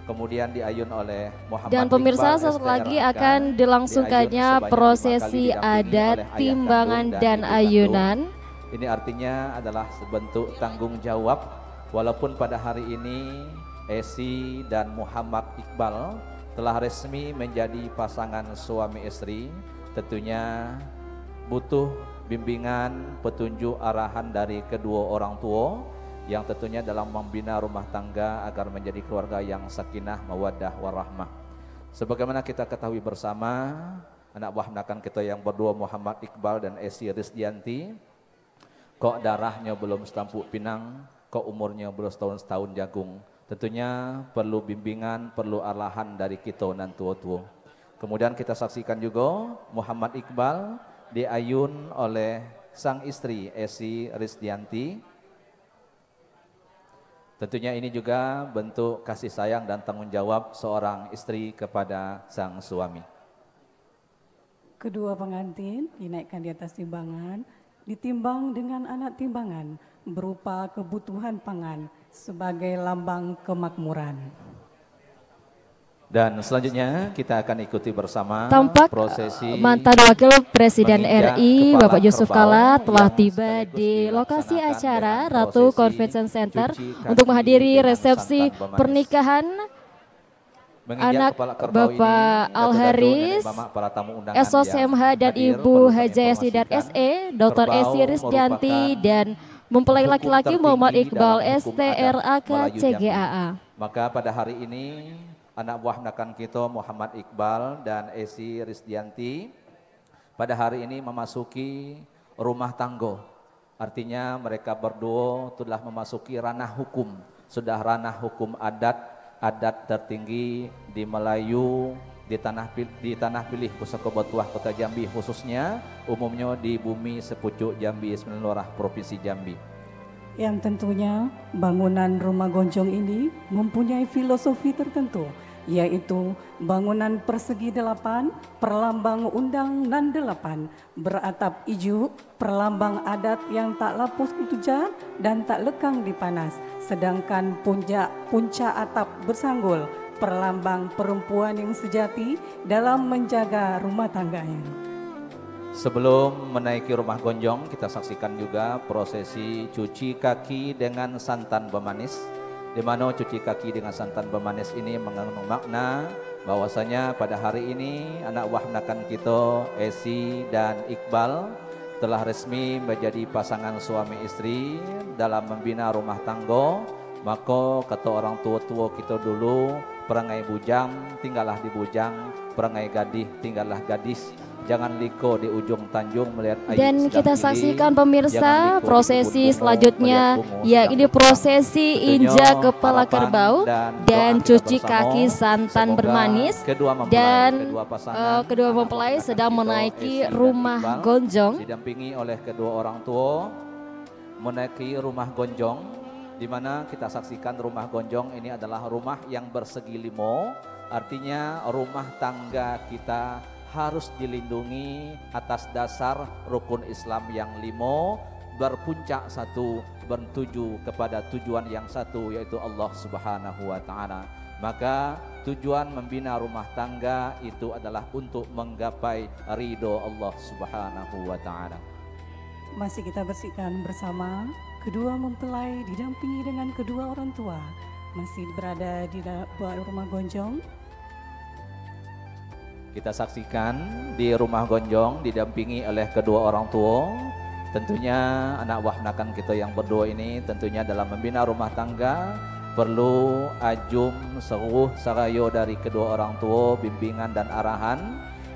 kemudian diayun oleh Muhammad Iqbal. Dan pemirsa, sesaat lagi akan dilangsungkannya prosesi adat timbangan dan ayunan. Ini artinya adalah bentuk tanggung jawab. Walaupun pada hari ini Esi dan Muhammad Iqbal telah resmi menjadi pasangan suami istri, tentunya butuh bimbingan, petunjuk, arahan dari kedua orang tua yang tentunya dalam membina rumah tangga agar menjadi keluarga yang sakinah, mawaddah warahmah. Sebagaimana kita ketahui bersama, anak buah bahnakan kita yang berdua Muhammad Iqbal dan Esi Rizdianti, kok darahnya belum setampuk pinang, kok umurnya belum setahun jagung. Tentunya perlu bimbingan, perlu arahan dari kita nan tua-tua. Kemudian kita saksikan juga Muhammad Iqbal diayun oleh sang istri Esi Rizdianti. Tentunya ini juga bentuk kasih sayang dan tanggung jawab seorang istri kepada sang suami. Kedua pengantin dinaikkan di atas timbangan, ditimbang dengan anak timbangan berupa kebutuhan pangan sebagai lambang kemakmuran. Dan selanjutnya kita akan ikuti bersama tampak prosesi mantan Wakil Presiden RI Bapak Jusuf Kalla telah tiba di lokasi acara Ratu Compensation Center untuk menghadiri resepsi pernikahan anak Bapak Al Haris, SOS MH dan Ibu Haji Hasnidar SE, Dr. Esi Rizdianti dan mempelai laki-laki Muhammad Iqbal STRAK CGAA. Maka pada hari ini anak buah menakan kita Muhammad Iqbal dan Esi Rizdianti pada hari ini memasuki rumah tanggo. Artinya mereka berdua telah memasuki ranah hukum. Sudah ranah hukum adat, adat tertinggi di Melayu, di tanah pilih Pusaka Batuah Kota Jambi khususnya, umumnya di bumi sepucuk Jambi, 9 lurah Provinsi Jambi. Yang tentunya bangunan rumah gonjong ini mempunyai filosofi tertentu, yaitu bangunan persegi 8, perlambang undang nan 8, beratap ijuk, perlambang adat yang tak lapus kutuja dan tak lekang dipanas, sedangkan puncak atap bersanggul, perlambang perempuan yang sejati dalam menjaga rumah tangganya. Sebelum menaiki rumah gonjong, kita saksikan juga prosesi cuci kaki dengan santan bemanis, di mana cuci kaki dengan santan bemanis ini mengandung makna bahwasanya pada hari ini anak wahnakan kita Esi dan Iqbal telah resmi menjadi pasangan suami istri dalam membina rumah tangga. Maka kata orang tua-tua kita dulu, perangai bujang tinggallah di bujang, perangai gadis tinggallah gadis, jangan liko di ujung tanjung melihat air. Dan kita saksikan pemirsa prosesi selanjutnya, yakni prosesi injak kepala kerbau dan cuci kaki santan bermanis. Dan kedua mempelai sedang menaiki rumah gonjong, didampingi oleh kedua orang tua menaiki rumah gonjong, di mana kita saksikan rumah gonjong ini adalah rumah yang bersegi 5, artinya rumah tangga kita harus dilindungi atas dasar rukun Islam yang 5, berpuncak 1, bertuju kepada tujuan yang 1, yaitu Allah Subhanahu wa Ta'ala. Maka tujuan membina rumah tangga itu adalah untuk menggapai ridho Allah Subhanahu wa Ta'ala. Masih kita bersihkan bersama. Kedua mempelai didampingi dengan kedua orang tua masih berada di rumah gonjong. Kita saksikan di rumah gonjong didampingi oleh kedua orang tua. Tentunya anak wahnakan kita yang berdua ini tentunya dalam membina rumah tangga perlu ajum, seruh, sarayo dari kedua orang tua, bimbingan dan arahan,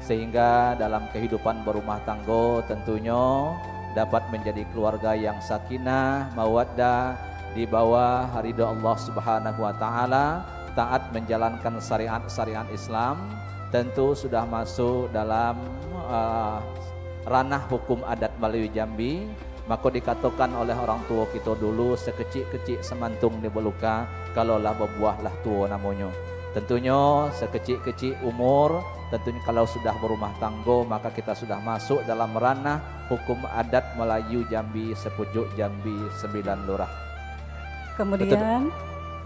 sehingga dalam kehidupan berumah tangga tentunya dapat menjadi keluarga yang sakinah, mawaddah, di bawah ridha Allah Subhanahu wa Ta'ala, taat menjalankan syariat-syariat Islam, tentu sudah masuk dalam ranah hukum adat Melayu Jambi. Maka dikatakan oleh orang tua kita dulu, sekecil-kecil semantung dibeluka, kalaulah berbuahlah tua namanya. Tentunya sekecil-kecil umur, tentunya kalau sudah berumah tangga, maka kita sudah masuk dalam ranah hukum adat Melayu Jambi, sepujuk Jambi 9 lurah. Kemudian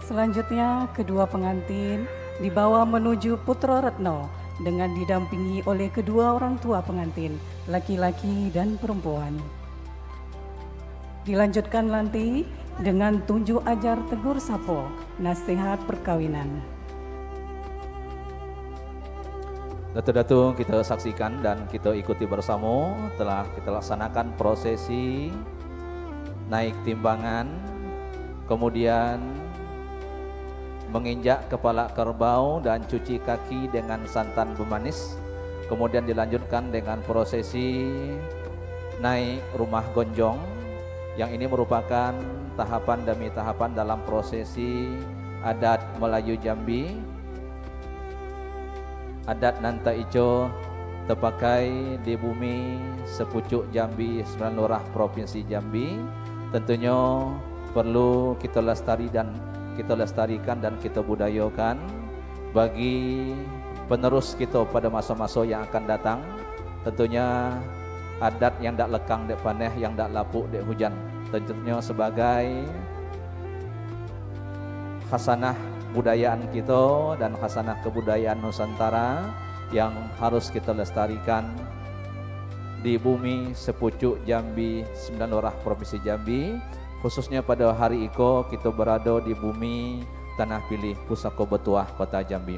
selanjutnya kedua pengantin dibawa menuju Putro Retno dengan didampingi oleh kedua orang tua pengantin, laki-laki dan perempuan. Dilanjutkan nanti dengan tunjuk ajar tegur sapa, nasihat perkawinan. Datu-datu kita saksikan dan kita ikuti bersama telah kita laksanakan prosesi naik timbangan, kemudian menginjak kepala kerbau dan cuci kaki dengan santan bemanis, kemudian dilanjutkan dengan prosesi naik rumah gonjong, yang ini merupakan tahapan demi tahapan dalam prosesi adat Melayu Jambi. Adat Nanta Ijo terpakai di bumi sepucuk Jambi, 9 lurah Provinsi Jambi. Tentunya perlu kita lestari dan kita lestarikan dan kita budayakan bagi penerus kita pada masa-masa yang akan datang. Tentunya adat yang tak lekang dek paneh, yang tak lapuk dek hujan, tentunya sebagai khasanah budayaan kita dan khasanah kebudayaan Nusantara yang harus kita lestarikan di bumi sepucuk Jambi, 9 lurah Provinsi Jambi, khususnya pada hari iko kita berada di bumi Tanah Pilih Pusako Betuah Kota Jambi.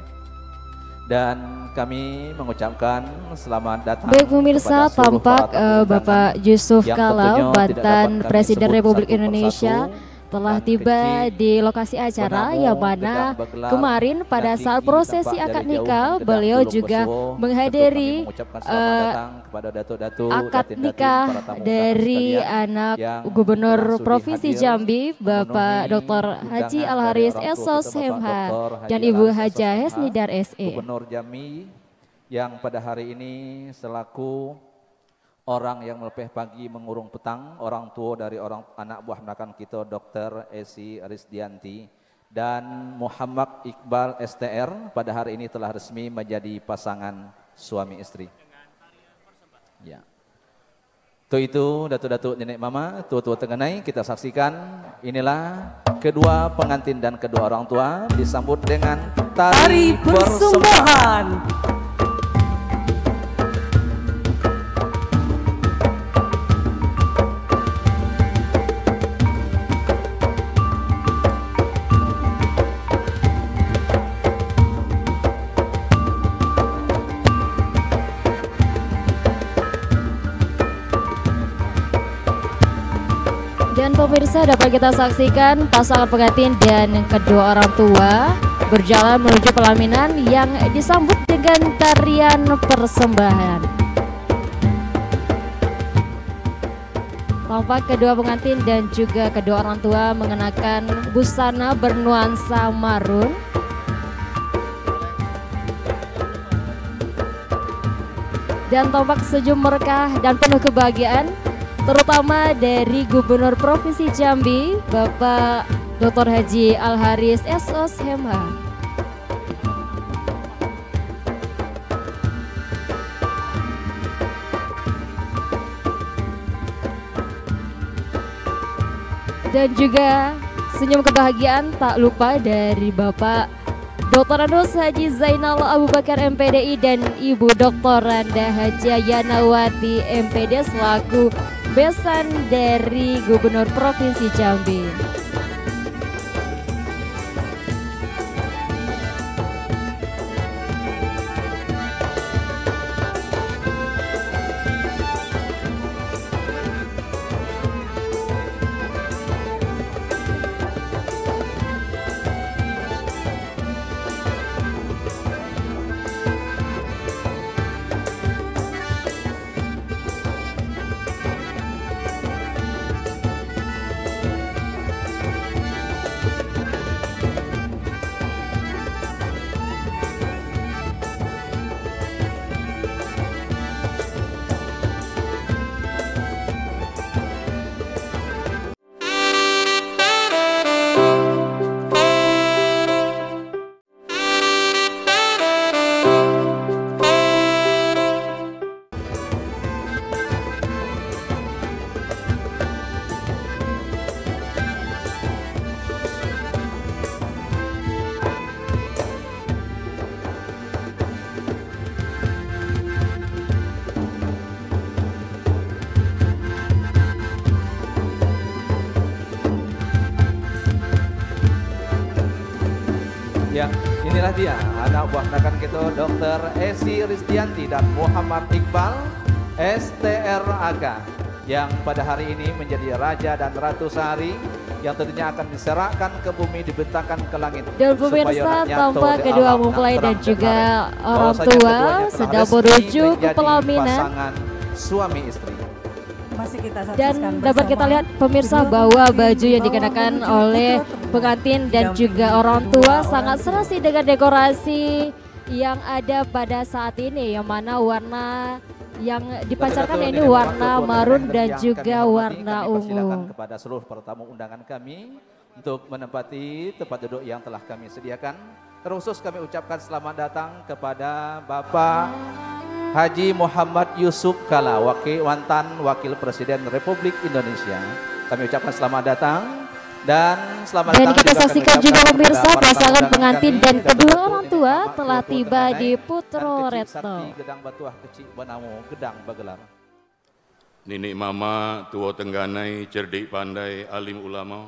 Dan kami mengucapkan selamat datang. Baik pemirsa, tampak Bapak Jusuf Kalla, mantan Presiden Republik Indonesia telah tiba di lokasi acara yang mana kemarin pada saat prosesi akad nikah beliau juga menghadiri akad nikah dari anak Gubernur Provinsi Jambi Bapak Dr. Haji Al Haris Esos Hemha dan Ibu Haja Hasnidar SE. Gubernur Jambi yang pada hari ini selaku orang yang melepeh pagi mengurung petang, orang tua dari orang anak buah menakan kita Dr. Esi Rizdianti dan Muhammad Iqbal STR pada hari ini telah resmi menjadi pasangan suami istri. Ya. Itu datuk-datuk nenek mama, tua-tua tengenai, kita saksikan inilah kedua pengantin dan kedua orang tua disambut dengan tari persembahan. Pemirsa, dapat kita saksikan pasangan pengantin dan kedua orang tua berjalan menuju pelaminan yang disambut dengan tarian persembahan. Tampak kedua pengantin dan juga kedua orang tua mengenakan busana bernuansa marun. Dan tampak senyum mereka dan penuh kebahagiaan, terutama dari Gubernur Provinsi Jambi, Bapak Dr. Haji Al Haris Esos Hemha. Dan juga senyum kebahagiaan tak lupa dari Bapak Dr. Andes Haji Zainal Abu Bakar MPDI dan Ibu Dr. Randa Haji Ayanawati MPD selaku besan dari Gubernur Provinsi Jambi. Inilah dia anak buah nakan kita Dr. Esi Rizdianti dan Muhammad Iqbal STRAK yang pada hari ini menjadi Raja dan Ratu Sehari yang tentunya akan diserahkan ke bumi, dibentangkan ke langit. Dan pemirsa, tampak kedua mempelai dan juga orang tua sedang menuju ke pelaminan suami istri. Dan dapat kita lihat pemirsa bahwa baju yang dikenakan oleh pengantin dan juga orang tua sangat serasi dengan dekorasi yang ada pada saat ini, yang mana warna yang dipancarkan ini warna marun dan juga warna ungu. Kepada seluruh pertamu undangan kami untuk menempati tempat duduk yang telah kami sediakan. Terkhusus kami ucapkan selamat datang kepada Bapak Haji Muhammad Jusuf Kalla, mantan Wakil Presiden Republik Indonesia. Kami ucapkan selamat datang. Dan selamat datang. Dan kita saksikan juga pemirsa pasangan pengantin dan kedua orang tua telah tiba di Putro Retno. Gedang Batuah Kecik Banamo Gedang Bagelar. Nenek mama tua Tengganai cerdik pandai alim ulama.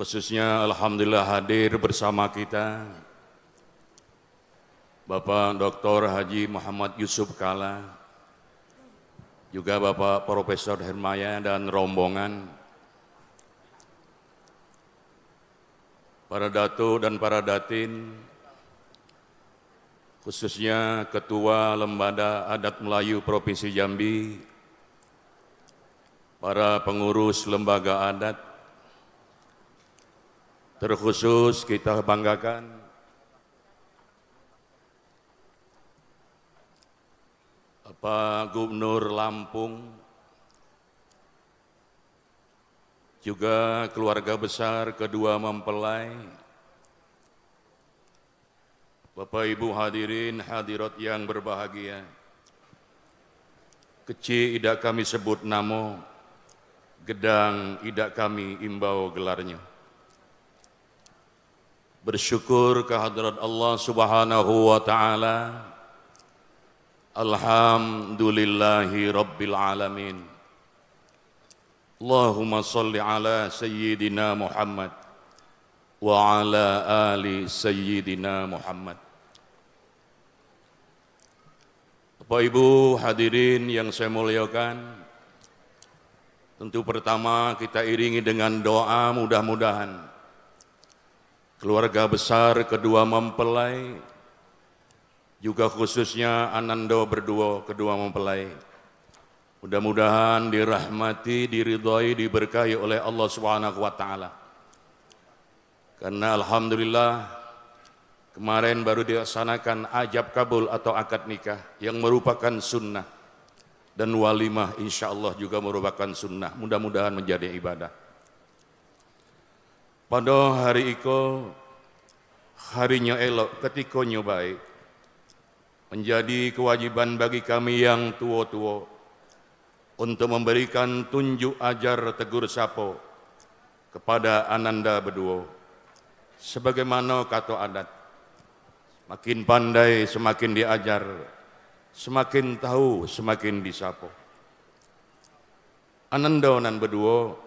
Khususnya alhamdulillah hadir bersama kita Bapak Dr. Haji Muhammad Jusuf Kalla, juga Bapak Profesor Hermaya dan rombongan, para datu dan para datin, khususnya Ketua Lembaga Adat Melayu Provinsi Jambi, para pengurus lembaga adat, terkhusus kita banggakan Pak Gubernur Lampung, juga keluarga besar kedua mempelai, Bapak Ibu hadirin hadirat yang berbahagia. Kecik idak kami sebut namo, gedang idak kami imbau gelarnya. Bersyukur kehadrat Allah Subhanahu wa Ta'ala. Alhamdulillahi Rabbil Alamin. Allahumma salli ala Sayyidina Muhammad wa ala ali Sayyidina Muhammad. Bapak Ibu hadirin yang saya muliakan, tentu pertama kita iringi dengan doa, mudah-mudahan keluarga besar kedua mempelai, juga khususnya Anando berdua kedua mempelai, mudah-mudahan dirahmati, diridhai, diberkahi oleh Allah Subhanahu wa Ta'ala. Karena alhamdulillah kemarin baru dilaksanakan ajab kabul atau akad nikah yang merupakan sunnah, dan walimah insya Allah juga merupakan sunnah, mudah-mudahan menjadi ibadah. Pada hari iko harinya elok, ketikonyo baik. Menjadi kewajiban bagi kami yang tua-tua untuk memberikan tunjuk ajar tegur sapa kepada ananda berdua. Sebagaimana kata adat, makin pandai semakin diajar, semakin tahu semakin disapa. Ananda nan berdua,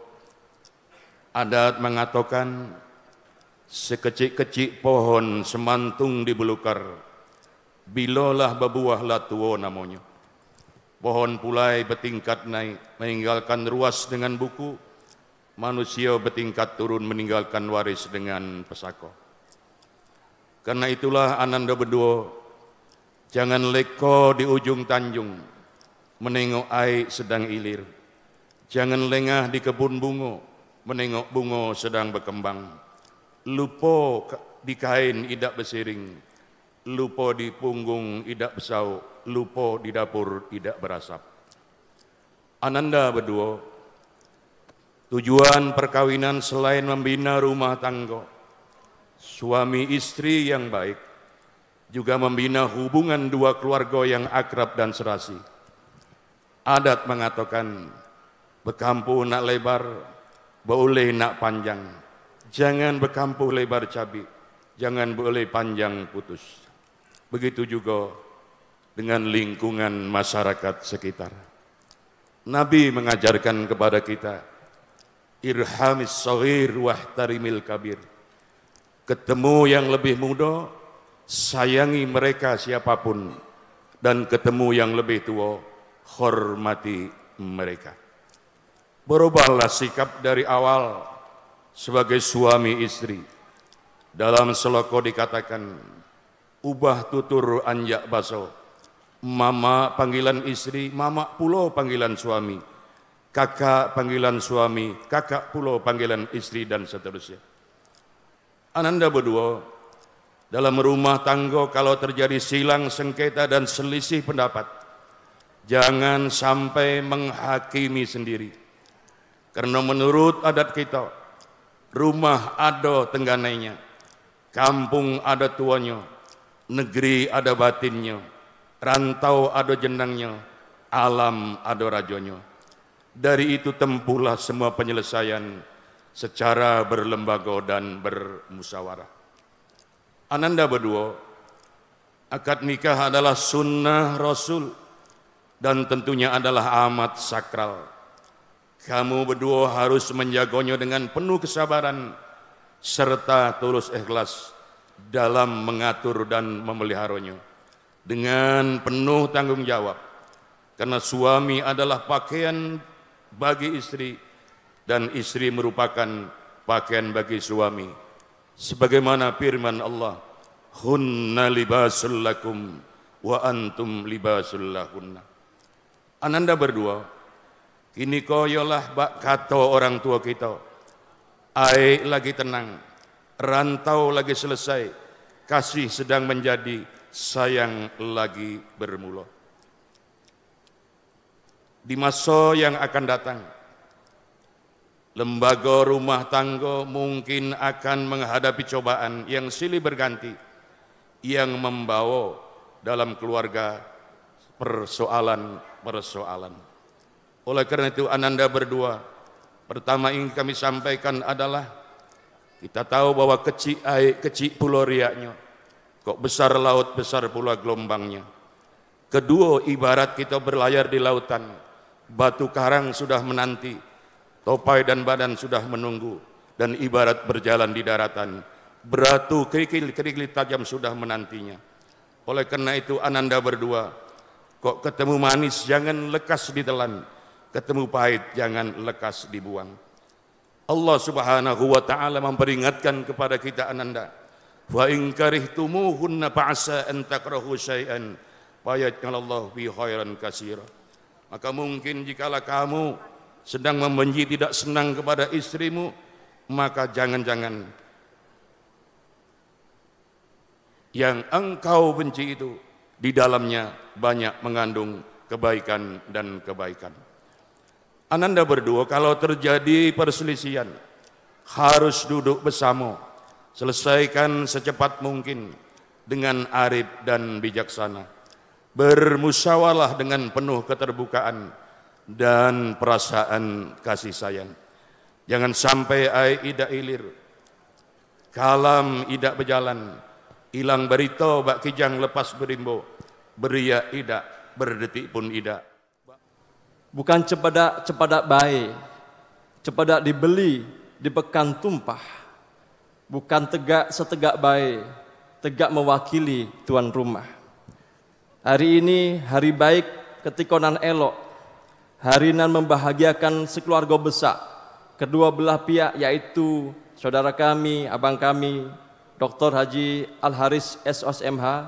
adat mengatakan sekecik-kecik pohon semantung dibelukar, bilolah babuah latuo namanya. Pohon pulai bertingkat naik, meninggalkan ruas dengan buku. Manusia bertingkat turun, meninggalkan waris dengan pesako. Karena itulah ananda berdua, jangan leko di ujung tanjung, menengok air sedang ilir. Jangan lengah di kebun bungo, menengok bungo sedang berkembang. Lupa di kain idak besiring, lupa di punggung idak besau, lupa di dapur idak berasap. Ananda berdua, tujuan perkawinan selain membina rumah tangga suami istri yang baik, juga membina hubungan dua keluarga yang akrab dan serasi. Adat mengatakan bekampuh nak lebar, boleh nak panjang. Jangan bekampuh lebar cabi, jangan boleh panjang putus. Begitu juga dengan lingkungan masyarakat sekitar. Nabi mengajarkan kepada kita, irhamis shaghir wahtarimil kabir. Ketemu yang lebih muda, sayangi mereka siapapun. Dan ketemu yang lebih tua, hormati mereka. Berubahlah sikap dari awal sebagai suami istri. Dalam seloko dikatakan, ubah tutur anjak baso. Mama panggilan istri, mama pulo panggilan suami. Kakak panggilan suami, kakak pulo panggilan istri, dan seterusnya. Ananda berdua, dalam rumah tangga kalau terjadi silang sengketa dan selisih pendapat, jangan sampai menghakimi sendiri. Karena menurut adat kita, rumah ada tengganainya, kampung ada tuanya, negeri ada batinnya, rantau ada jenangnya, alam ada rajonya. Dari itu tempuhlah semua penyelesaian secara berlembaga dan bermusyawarah. Ananda berdua, akad nikah adalah sunnah Rasul dan tentunya adalah amat sakral. Kamu berdua harus menjagonya dengan penuh kesabaran serta tulus ikhlas dalam mengatur dan memeliharanya dengan penuh tanggung jawab. Karena suami adalah pakaian bagi istri dan istri merupakan pakaian bagi suami, sebagaimana firman Allah, hunna libasul lakum wa antum libasul lahunna. Ananda berdua, kini koyolah bak kata orang tua kita, aik lagi tenang, rantau lagi selesai, kasih sedang menjadi, sayang lagi bermula. Di masa yang akan datang, lembaga rumah tangga mungkin akan menghadapi cobaan yang silih berganti yang membawa dalam keluarga persoalan-persoalan. Oleh karena itu ananda berdua, pertama ingin kami sampaikan adalah kita tahu bahwa kecil air kecil pulau riaknya, kok besar laut besar pula gelombangnya. Kedua, ibarat kita berlayar di lautan, batu karang sudah menanti, topai dan badan sudah menunggu, dan ibarat berjalan di daratan, batu kerikil-kerikil tajam sudah menantinya. Oleh karena itu ananda berdua, kok ketemu manis jangan lekas ditelan, ketemu pahit jangan lekas dibuang. Allah Subhanahu wa taala memperingatkan kepada kita ananda, fa in karihtumuhunna fa'asa an takrahu syai'an fayaj'alallahu bi khairan katsira. Maka mungkin jikalau kamu sedang membenci, tidak senang kepada istrimu, maka jangan-jangan yang engkau benci itu di dalamnya banyak mengandung kebaikan dan kebaikan. Ananda berdua, kalau terjadi perselisihan harus duduk bersama, selesaikan secepat mungkin dengan arif dan bijaksana, bermusyawarah dengan penuh keterbukaan dan perasaan kasih sayang. Jangan sampai air tidak ilir, kalam tidak berjalan, hilang berita bak kijang lepas berimbo, beria tidak berdetik pun tidak. Bukan cepadak baik, cepadak dibeli di pekan tumpah. Bukan tegak setegak baik, tegak mewakili tuan rumah. Hari ini hari baik ketikonan elok. Harinan membahagiakan sekeluarga besar, kedua belah pihak, yaitu saudara kami, abang kami, Dr. Haji Al Haris SOSMH,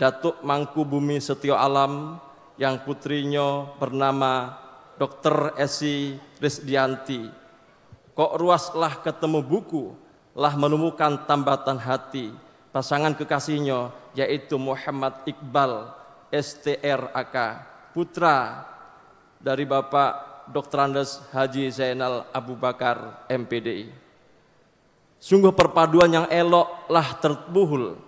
Datuk Mangku Bumi Setia Alam, yang putrinya bernama Dr. Esi Rizdianti. Kok ruaslah ketemu buku, lah menemukan tambatan hati pasangan kekasihnya, yaitu Muhammad Iqbal STRAK, putra dari Bapak Dr. Andes Haji Zainal Abu Bakar MPDI. Sungguh perpaduan yang eloklah terbuhul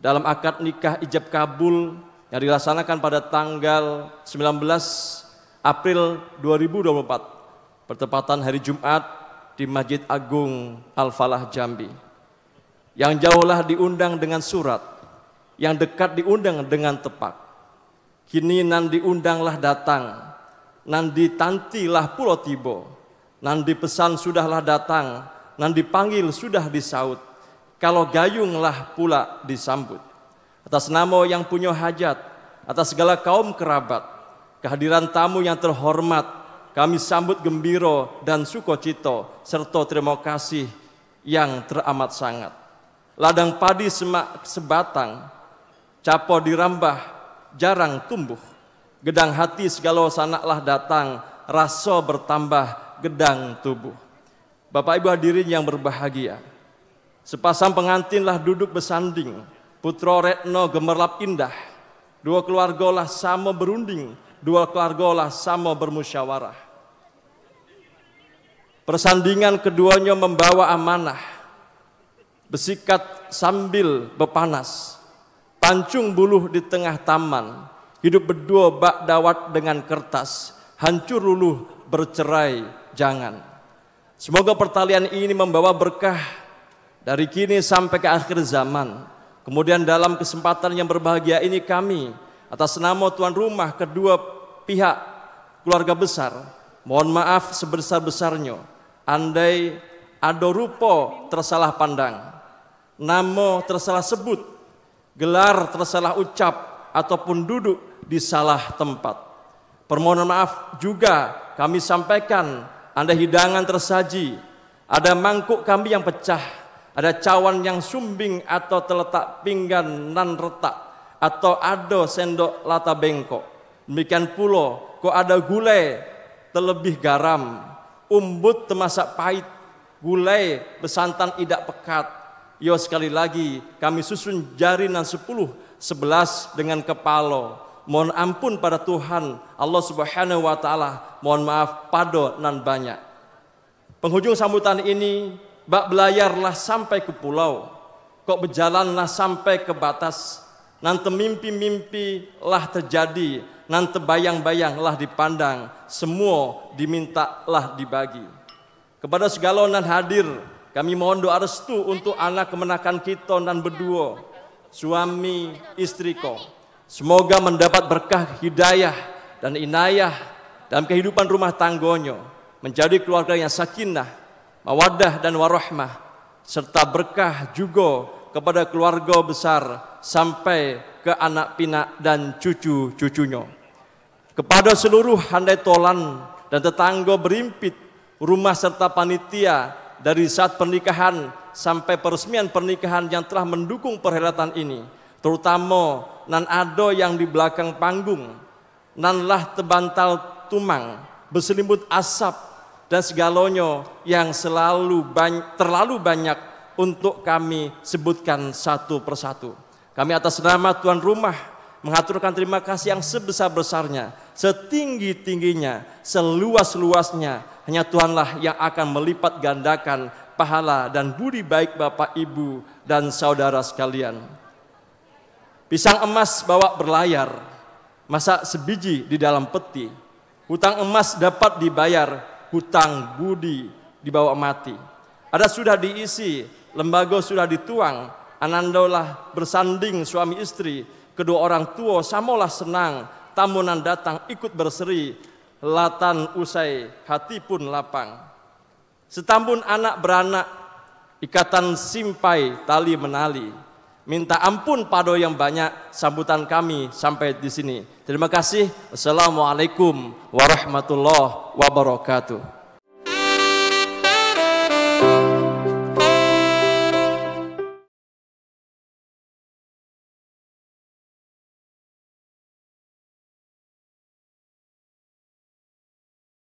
dalam akad nikah ijab kabul yang dilaksanakan pada tanggal 19 April 2024 bertepatan hari Jumat di Masjid Agung Al-Falah Jambi. Yang jauhlah diundang dengan surat, yang dekat diundang dengan tepat. Kini nan diundanglah datang, nandi tantilah pulau tibo, nandi pesan sudahlah datang, nandi panggil sudah disaut, kalau gayunglah pula disambut. Atas nama yang punya hajat, atas segala kaum kerabat, kehadiran tamu yang terhormat, kami sambut gembira dan sukacita serta terima kasih yang teramat sangat. Ladang padi semak sebatang, capo dirambah jarang tumbuh. Gedang hati segala sanaklah datang, rasa bertambah gedang tubuh. Bapak Ibu hadirin yang berbahagia, sepasang pengantinlah duduk bersanding, putra retno gemerlap indah. Dua keluargalah sama berunding, dua keluargalah sama bermusyawarah. Persandingan keduanya membawa amanah, besikat sambil bepanas, pancung buluh di tengah taman. Hidup berdua bak dawat dengan kertas, hancur luluh bercerai jangan. Semoga pertalian ini membawa berkah dari kini sampai ke akhir zaman. Kemudian dalam kesempatan yang berbahagia ini kami atas nama tuan rumah kedua pihak keluarga besar mohon maaf sebesar-besarnya andai ado rupo tersalah pandang, namo tersalah sebut, gelar tersalah ucap ataupun duduk di salah tempat. Permohonan maaf juga kami sampaikan andai hidangan tersaji ada mangkuk kami yang pecah, ada cawan yang sumbing atau terletak pinggan nan retak, atau ado sendok lata bengkok. Demikian pula kok ada gulai terlebih garam, umbut temasak pahit, gulai besantan idak pekat. Yo sekali lagi kami susun jarinan 10, 11 dengan kepala. Mohon ampun pada Tuhan Allah Subhanahu wa taala. Mohon maaf pado nan banyak. Penghujung sambutan ini, bak belayarlah sampai ke pulau, kok berjalanlah sampai ke batas. Nante mimpi-mimpi lah terjadi, nante bayang-bayang lah dipandang, semua diminta lah dibagi. Kepada segala nan hadir, kami mohon doa restu untuk anak kemenakan kita nan berdua, suami istri ko. Semoga mendapat berkah hidayah dan inayah dalam kehidupan rumah tanggonyo, menjadi keluarga yang sakinah, mawaddah dan warahmah, serta berkah juga kepada keluarga besar sampai ke anak pinak dan cucu-cucunya. Kepada seluruh handai tolan dan tetangga berimpit, rumah serta panitia dari saat pernikahan sampai peresmian pernikahan yang telah mendukung perhelatan ini, terutama nan ado yang di belakang panggung, nan lah tebantal tumang, berselimut asap dan segalonyo yang terlalu banyak untuk kami sebutkan satu persatu. Kami atas nama tuan rumah mengaturkan terima kasih yang sebesar-besarnya, setinggi-tingginya, seluas-luasnya. Hanya Tuhanlah yang akan melipat gandakan pahala dan budi baik Bapak, Ibu, dan saudara sekalian. Pisang emas bawa berlayar, masak sebiji di dalam peti. Hutang emas dapat dibayar, hutang budi dibawa mati. Ada sudah diisi, lembaga sudah dituang, anandolah bersanding suami istri. Kedua orang tua samolah senang, tamunan datang ikut berseri, latan usai hati pun lapang. Setambun anak beranak, ikatan simpai tali menali. Minta ampun pado yang banyak, sambutan kami sampai di sini. Terima kasih. Assalamualaikum warahmatullahi wabarakatuh.